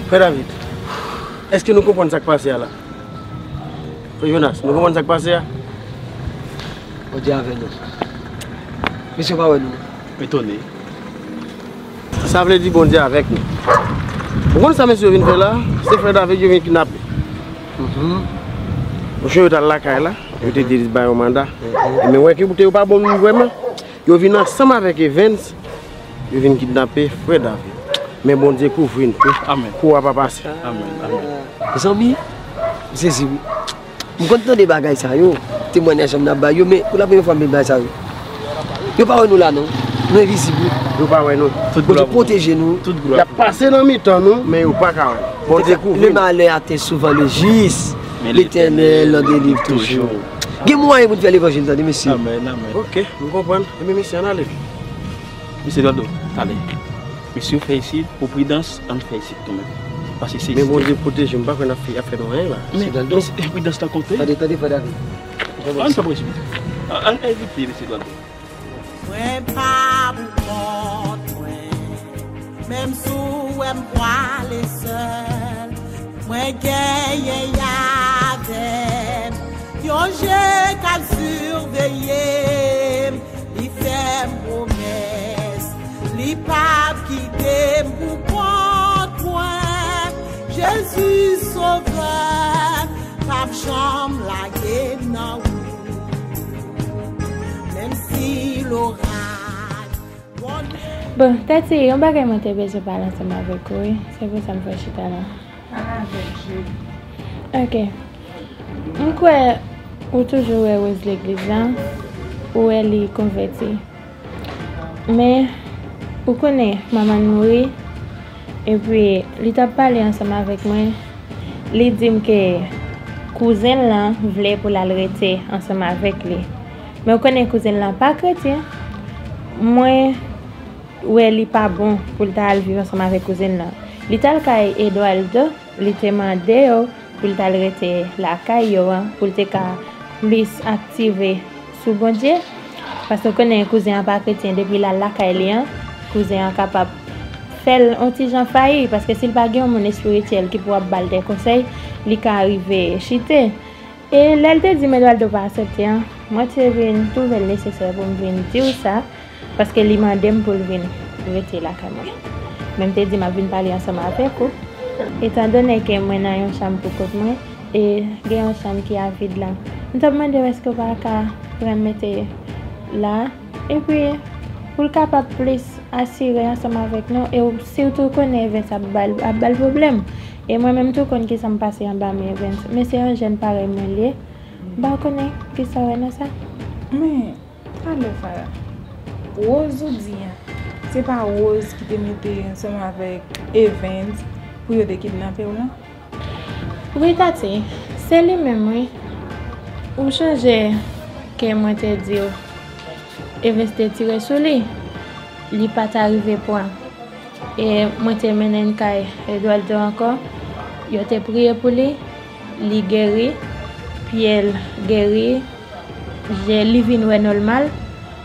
Frère David, est-ce que nous comprenons ce qui passe là? Frère Jonas, nous comprenons ce qui passe là? On dit avec nous. Monsieur Pavel, nous. Étonné. Ça veut dire bon Dieu avec nous. Pourquoi ça, monsieur, vient faire là? C'est Frère David qui vient kidnapper. Monsieur, vous êtes là, vous êtes dit que vous avez un mandat. Mais vous n'êtes pas bon, vraiment. Vous venez ensemble avec Evans, vous venez kidnapper Frère David. Mais bon Dieu, couvre une paix. Amen. Pour pas passer. Amen. Amen. Mes amis, c'est si oui. Je suis content des bagages, témoignages, mais pour la première fois, je suis là. Nous ne pas nous là, non. Nous invisibles. Nous ne pas nous. Nous protéger nous. Il y a passé dans le temps, nous, mais nous pas quand même. Bon Dieu, couvre. Le malheur atteint souvent le juste. L'Éternel en délivre toujours. moyen pour faire l'évangile, monsieur. Amen, amen. Ok, vous comprenez. Mais monsieur, allez. Monsieur Dodo, allez. Monsieur, fait ici, pour prudence, on fait ici tout de même. Parce que c'est mais mon Dieu protège, je ne sais pas qu'on a fait affaire dans rien là. Mais prudence, t'as compté. Attendez, attendez, pas d'arriver. On s'en précipite. On évite, monsieur Dodo. Ouais, pas pour moi. Même si on me voit les seuls, moi, gaye, y'a des. Yo, j'ai qu'à surveiller, il fait promesse, les papes qui t'aiment pour contre moi. Jésus sauveur, pape chambre la guerre, non. Même si l'orage. Bon, tati, on va remonter besoin de parler ensemble avec vous. C'est pour ça que je me fais chita là. Ah, bien sûr. Ok. Donc, vous êtes toujours heureuse de l'église là, où elle est convertie. Mais, vous connaissez maman mourir, et puis, elle a parlé ensemble avec moi. Elle dit que cousine là voulait pour l'arrêter ensemble avec lui. Mais vous connaissez cousine là pas chrétien. Moi, ou elle n'est pas bon pour vivre ensemble avec cousine là. L'étal caille Eduardo, l'été mandéo pour l'arrêter la caille pour te plus activer sous bon Dieu parce que connaît cousin pas chrétien depuis la la caille cousin capable faire un petit gens failli parce que s'il pas gagne mon spirituel qui pourra balle des conseils, il ca arriver chiter. Et l'elle te dit mais Eduardo pas accepter. Moi tu viens tout le nécessaire pour me venir dire ça. Parce que les mandem pour venir retirer la caméra. Même si je dis que je vais parler ensemble avec vous. Étant donné que je suis dans une chambre pour moi et que j'ai une chambre qui est vide là. Je me demande est-ce que je vais remettre là. Et puis, pour le capable plus assurer ensemble avec nous et surtout connaître ça a un problème. Et moi-même, tout connais qui ça me passe en bas mes events. Mais c'est un jeune pareil, je ne connais pas qui ça va ça. Mais, allez, Farah. Rose ou bien, c'est pas Rose qui te mettait ensemble avec Evans pour te kidnapper ou non? Oui, tati, c'est lui-même, oui. Ou changer que moi te dis, Evans te tire sur lui, il n'est pas arrivé point. Et moi te mène à Eduardo encore, il te prié pour lui, il guérit, puis elle guérit, j'ai livé normal.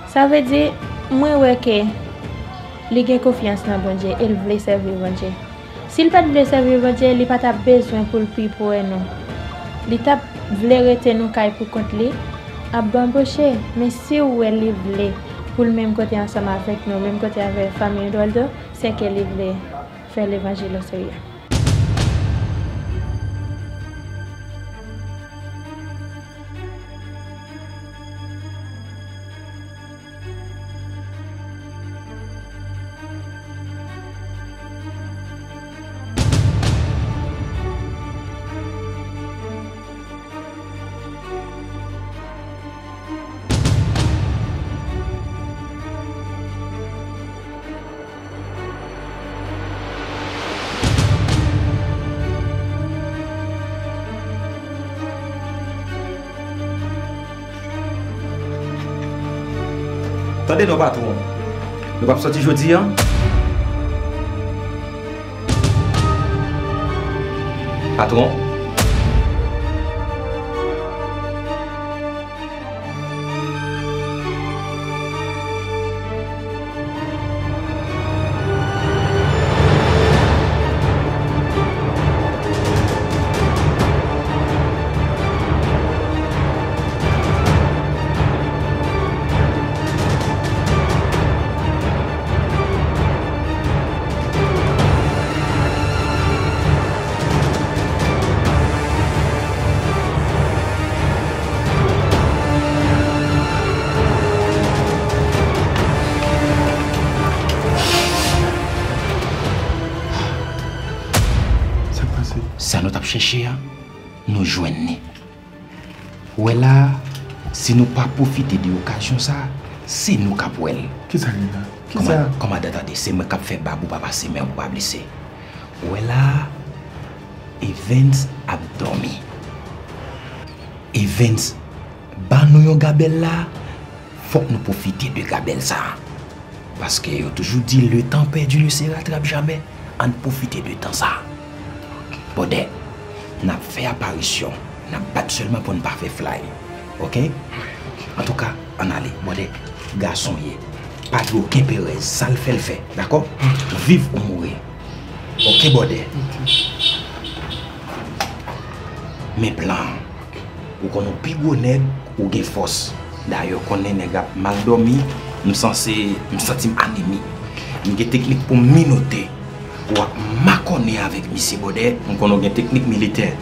Ça veut dire moi ouais que les gens confiance dans bon Dieu, ils veulent servir bon Dieu. S'il pas veut servir bon Dieu, il pas ta besoin pour le prix pour nous. Il t'a veut rester nous caille pour compte lui, a bambocher, mais si ou elle veut pour le même côté ensemble avec nous, même côté avec famille Eduardo, c'est qu'elle veut faire l'évangile au sérieux. Attendez nos patrons. Nous ne pouvons pas sortir aujourd'hui. Hein? Patron. Chercher, nous joignons. Ou elle a, si nous pas profiter de l'occasion ça, c'est nous qui pour elle. Qui ça là? Qui ça? Comment attendez, c'est moi qui fait babou pas passer mais ou pas blesser. Ou elle a Evans a dormi. Evans ba nous yon gabelle là, faut que nous profitions de gabelle ça. Parce que yo toujours dit le temps perdu ne se rattrape jamais, on profiter de temps ça. Bode, n'a fait apparition, n'a pas seulement pour ne pas faire fly. OK? En tout cas, on allait, bode, garçon yé. Pas de aucun pérez, ça le fait le fait, d'accord? Vive ou mourir. OK bode. Mes plans. Ou qu'on nous pigonne ou gain force. D'ailleurs, qu'on est nèg mal dormi, me senti me senti anémie. Une technique pour minoter ou m'accorder avec monsieur Baudet, on connaît une technique militaire.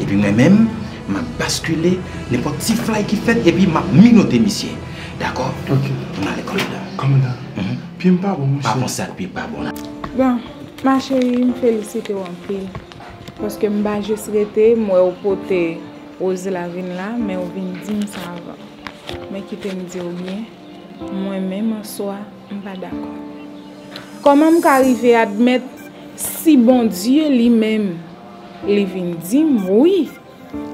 Et puis moi-même, m'a basculé n'importe petit fly qui fait et puis m'a minoté monsieur. D'accord? OK. On a l'école là. Commandant. Puis me pas bon monsieur. Pas bon ça puis pas bon. Bon, ma chérie, me félicite en pile parce que m'ba juste rester moi au poté. Ose la vin là, mais on vient dire ça avant. Mais qui te me dit bien, moi-même en soi, je ne suis pas d'accord. Comment je arrive à admettre si bon Dieu lui-même, il vient dire oui,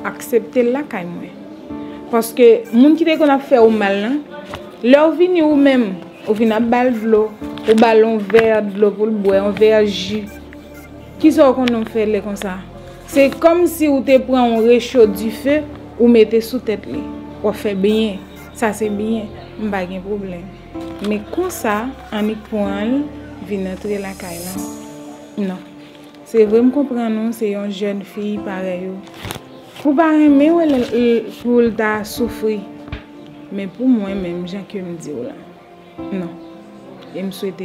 accepter la caille moi. Parce que les gens qui te fait au mal, leur vient ou même, ou vient à balvlo, ou ballon vert de l'eau pour le boire, un verre jus. Qui sont qu'on fait comme ça? C'est comme si vous te prenez un réchaud du feu ou mettez sous tête. Vous faites bien. Ça c'est bien. Je n'ai pas de problème. Mais comme ça, en y point, vient entrer la caille. Non. C'est vrai, je comprends, c'est une jeune fille pareille. Pour ne mais pour ta souffrir. Mais pour moi, même, j'ai que me dire là. Non. Et je souhaite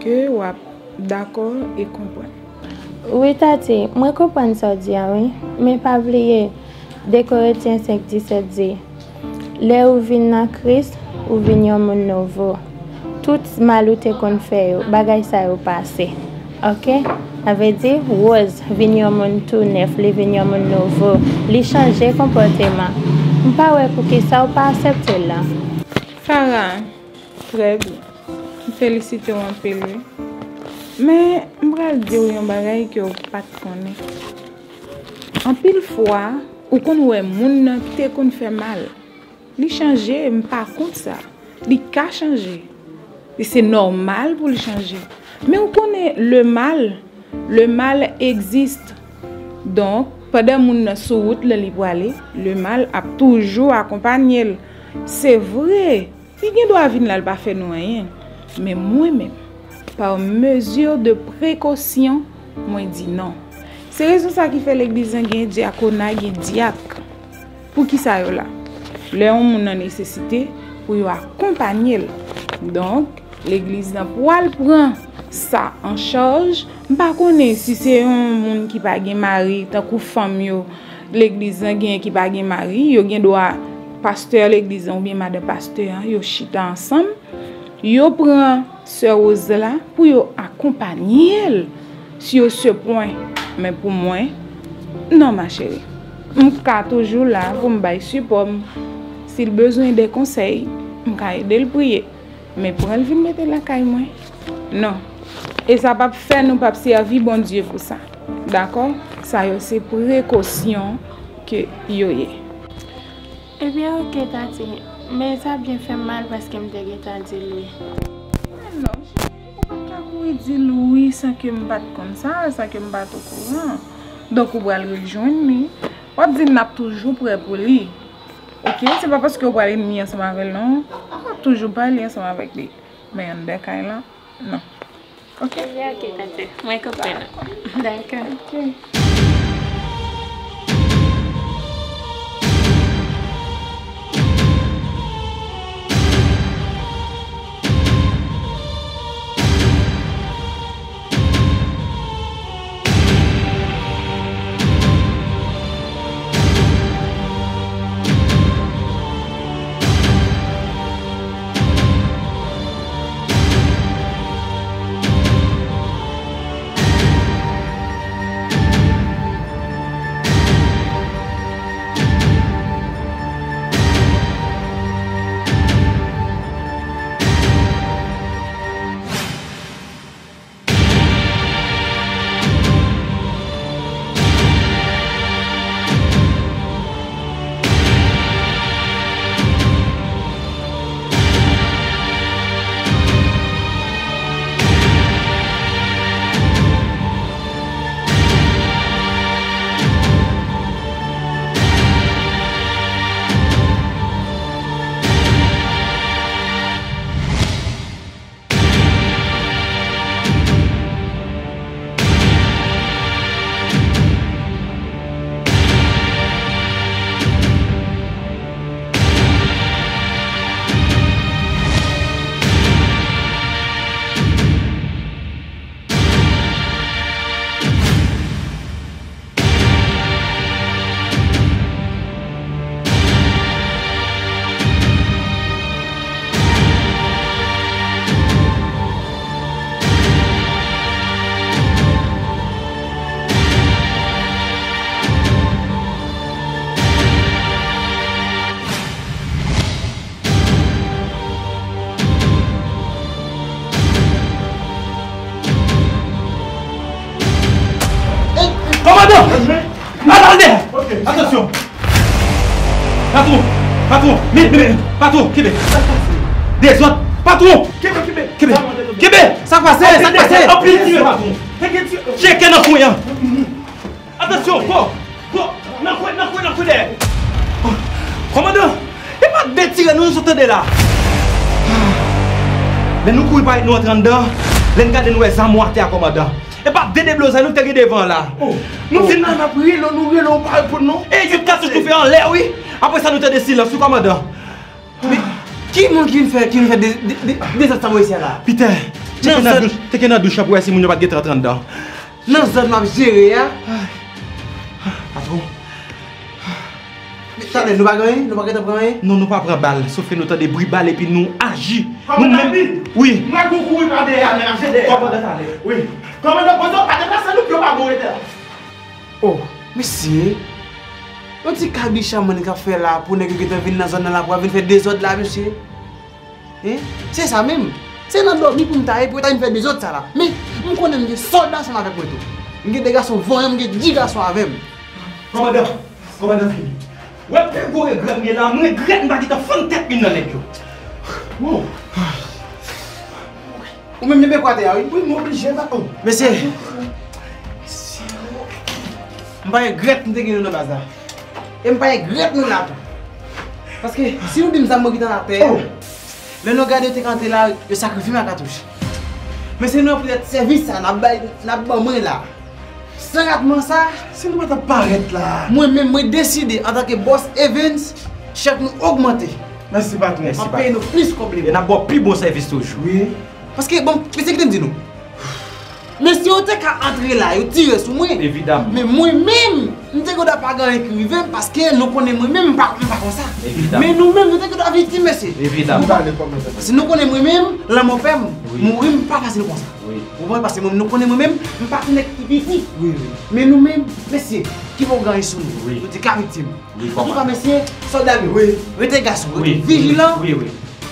que vous êtes d'accord et comprendre. Oui, Tati, je comprends ça, oui. Mais pas oublier, dès que cinq dix-sept dit, là où vient Christ, où vient mon nouveau. Tout mal où tu as fait, bagay ça au passé. OK? Avait dit, rose, vient mon tout neuf, vient mon nouveau. Li changer comportement. Je ne sais pas pour qui ça ou pas accepté là. Farah, très bien. Félicite mon père. Mais je vais dire que je ne pas te en pile fois, ou qu'on voit moun qui te fait mal, li changer, je pas contre ça. Li ka changer. Et c'est normal pour le changer. Mais on connaît le mal. Le mal existe. Donc, pendant moun sur route le libre aller, le mal a toujours accompagné. C'est vrai. Il ne doit venir là faire nous rien. Mais moi-même par mesure de précaution, moi dis non. C'est raison ça qui fait l'église un diaconat et diacre. Pour qui ça là? Les hommes ont nécessité pour accompagner. Donc, l'église n'a pas prend ça en charge. Je ne sais pas si c'est un monde qui n'a pas de mari, tant que femme, l'église qui n'a pas de mari, il doit pasteur l'église ou bien madame pasteur, ils chita ensemble. Yo prend ce rose là pour yo accompagner sur ce point. Mais pour moi, non ma chérie. Je suis toujours là pour me bailler support. S'il a besoin de conseils, je vais aider le prier. Mais pour elle venir mettre la caille moi. Non. Et ça va faire nous pas servir bon Dieu pour ça. D'accord? Ça c'est précaution que yo yé. Eh bien OK Tati. Mais ça a bien fait mal parce que je me suis dit oui. Non, je ne peux pas dire oui sans que je me batte comme ça, sans que je me batte au courant. Donc, je vais le rejoindre. On dit que je suis toujours prêt pour lui. Ok, c'est pas parce que je vais aller mieux ensemble avec lui, non. Je ne vais toujours pas aller ensemble avec lui. Mais on est là, non. Ok, ok, tante. Je vais comprendre. D'accord. Ok. Thank you. Mais, mais, patron, Kébé. Des autres, patron. Kébé, Kébé. Kébé, Kébé. Ça passe, ça passe. J'ai qu'un enfant. Attention, quoi, quoi, n'a quoi, n'a quoi, n'a quoi. Commandant, il n'y a pas de bêtises, nous sortons de là. Mais nous courons pas nous entrant dedans. Les gars de nous sont morts à commandant. Et pas de déblousons, nous sommes devant là. Nous disons, on a prié, nous prions, on parle pour nous. Et je casse tout fait en l'air, oui. Après ça, nous sommes des silences, commandant. Mais qui nous fait des assemblées ici là? Putain, tu es dans la douche pour essayer de ne pas être entrant dedans. Nous sommes gérés. Patron. Attendez, nous ne pouvons pas prendre rien. Non, nous ne pouvons pas prendre balle. Sauf que nous avons des bruits de balles et puis nous agissons. Comme on a dit. Oui. Nous avons couru par derrière, mais marcher derrière. Comment d'attendre? Oui. Comment nous posons pas de place, nous ne pouvons pas mourir. Oh, monsieur. Un petit cabichon qui a fait là pour nous qui est venu dans la zone là pour venir faire des autres là, monsieur. Hein? C'est ça même. C'est dans dormi pour nous tailler pour nous faire des autres ça là. Mais nous connaissons des soldats sont avec nous. Nous avons des garçons voyants, nous avons dix garçons avec nous. Commandant, commandant. Ouais, tu vois, je regrette, mais là, je regrette, je vais te faire une tête, une tête. Ou même, je vais quoi dire, oui, je obligé de faire. Monsieur, je vais regrette, je vais te faire une tête. Je vais regrette, nous là. Parce que si nous disons que nous sommes dans la terre, nous regardons tes cantés là, je sacrifie ma cartouche. Mais si nous avons fait service, nous avons fait là. Sérieusement ça, si nous ne pouvons pas arrêter là. Moi-même, moi décidé en tant que boss Evans, chaque nous augmenter. Merci patron, merci patron. On paye nos plus compléments. Et on a plus bon service toujours. Oui. Parce que bon, c'est ce que dit nous. Mais si on était qu'à entrer là, on tire sur moi. Évidemment. Mais moi-même, nous ne pouvons pas gagner écrivain parce que nous connaissons moi-même pas comme ça. Évidemment. Mais nous-mêmes, nous ne pouvons pas victime monsieur. Évidemment. Si nous connaissons moi-même, l'amour fait mourir pas facile comme ça. Vous voyez, parce que nous connaissons nous-mêmes, nous ne sommes pas ici. Oui, oui. Mais nous-mêmes, messieurs, qui vont gagner sur nous. Oui. Nous sommes qu'à victimes. Oui, comment? Nous sommes messieurs, soldats, oui. Nous sommes garçons, vigilants. Oui, oui.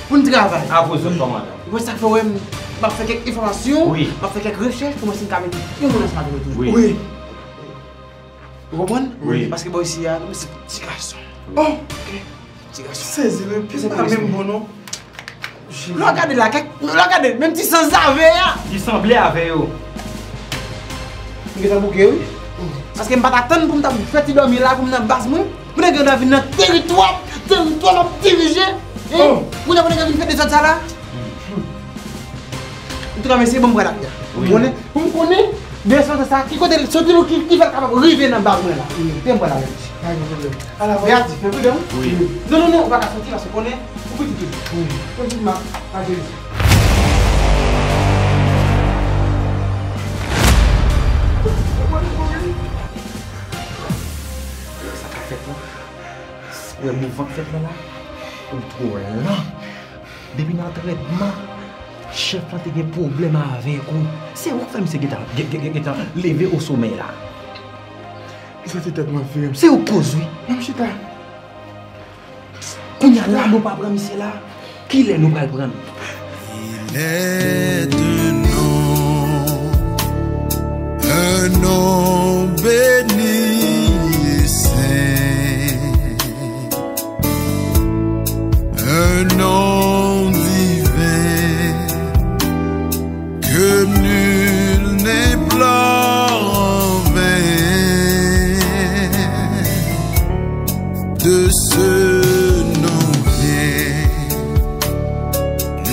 Pour nous travailler. À vos autres commandes. Vous savez, je vais faire quelques informations, oui. Je vais faire quelques recherches pour nous faire une caméra. Oui. Oui. Vous comprenez? Oui. Parce que moi aussi, c'est petit garçon. Oh, ok. Petit garçon. Saisis-le, c'est pas même bon nom. Regardez là, regardez, même si sans avait là. Il semblait avec eux. Vous avez un bouquet, oui? Parce que je ne vais pas attendre pour me faire dormir là, pour me faire basse. Vous avez vu notre territoire, territoire dirigé. Vous avez vu faire des autres là. En tout cas, monsieur, bon, voilà. Vous me connaissez, bien sûr, ça. Qui connaît le soutien qui va arriver dans le bar là. C'est bon, là. Alors, regarde, tu fais bien? Oui. Non, non, non, on va la sortir là, se connaît. Oui. Ça le mouvement fait là, on trouve là. Depuis l'entraînement, chef là a des problèmes avec nous. C'est où que c'est qui est levé au sommet là. C'est au cause, oui. Il y a là, nous pas prendre, monsieur là. Qui est nous pas prendre? Il est un nom, un nom béni et saint, un nom divin que nul n'est blanc vain de ce.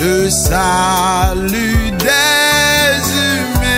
Le salut des humains.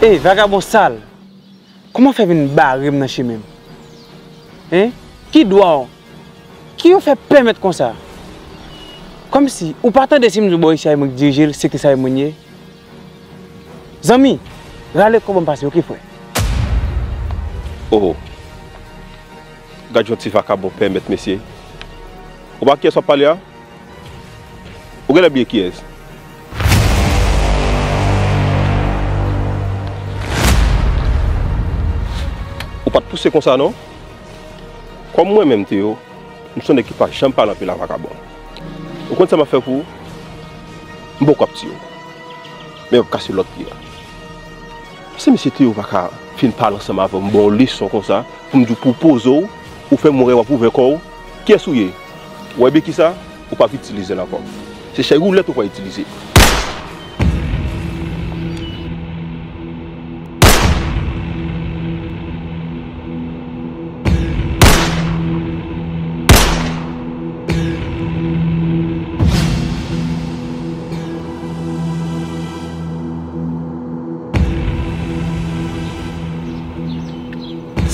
Eh, hey, vagabond sale, comment faire une barre dans chez même? Hein? Qui doit? Qui vous fait permettre comme ça? Comme si, ou partant de Sim du boy, si vous dirigez le secteur, ça vous avez. Zami, râlez comment passer, ok, frère? Oh, gardez votre vagabond permettre, messieurs. Vous voyez qui est-ce que vous parlez? Vous voyez bien qui est-ce? Pas de pousser comme ça, non? Comme moi-même, Théo, nous sommes équipés, je ne parle pas de la vagabond. Vous comprenez ça m'a fait pour? Je ne suis pas petit. Mais je vais casser l'autre pied. Si monsieur Théo va finir par parler ensemble avec moi, bon leçon comme ça, pour me dire pour poser, ou faire mourir, ou pour faire corps, qui est souillé? Ou est-ce que ça? Ou pas utiliser la forme. C'est chez vous, l'autre, ou pas utiliser.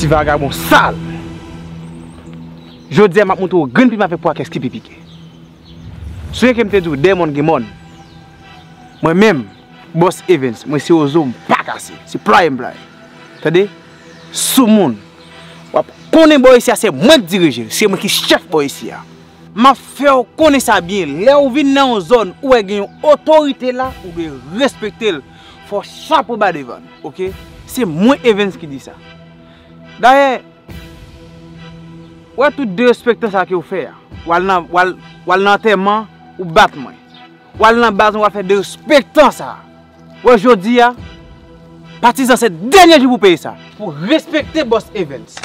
Vagabond sale. Je dis à ma montre au grand puis m'a fait pour qu'est-ce qui pique. Ceux qui me te dit des monde qui monde. Moi même boss Evans, moi c'est aux hommes pas cassé, c'est prime prime. T'as-tu sous monde. Qu'on est boy ici c'est moi qui dirige, c'est moi qui chef boy ici. M'a fait connaître ça bien. Là où vient dans une zone où il y a une autorité là, ou de respecter, faut chapeau bas devant. OK? C'est moi Evans qui dit ça. D'ailleurs, ouais tout deux spectacles ça que vous faites, ou allant, ou allant, ou allant tellement ou battement, ou allant base on va faire deux spectacles ça. Aujourd'hui, partisans c'est dernier jour pour payer ça, pour respecter boss Evans.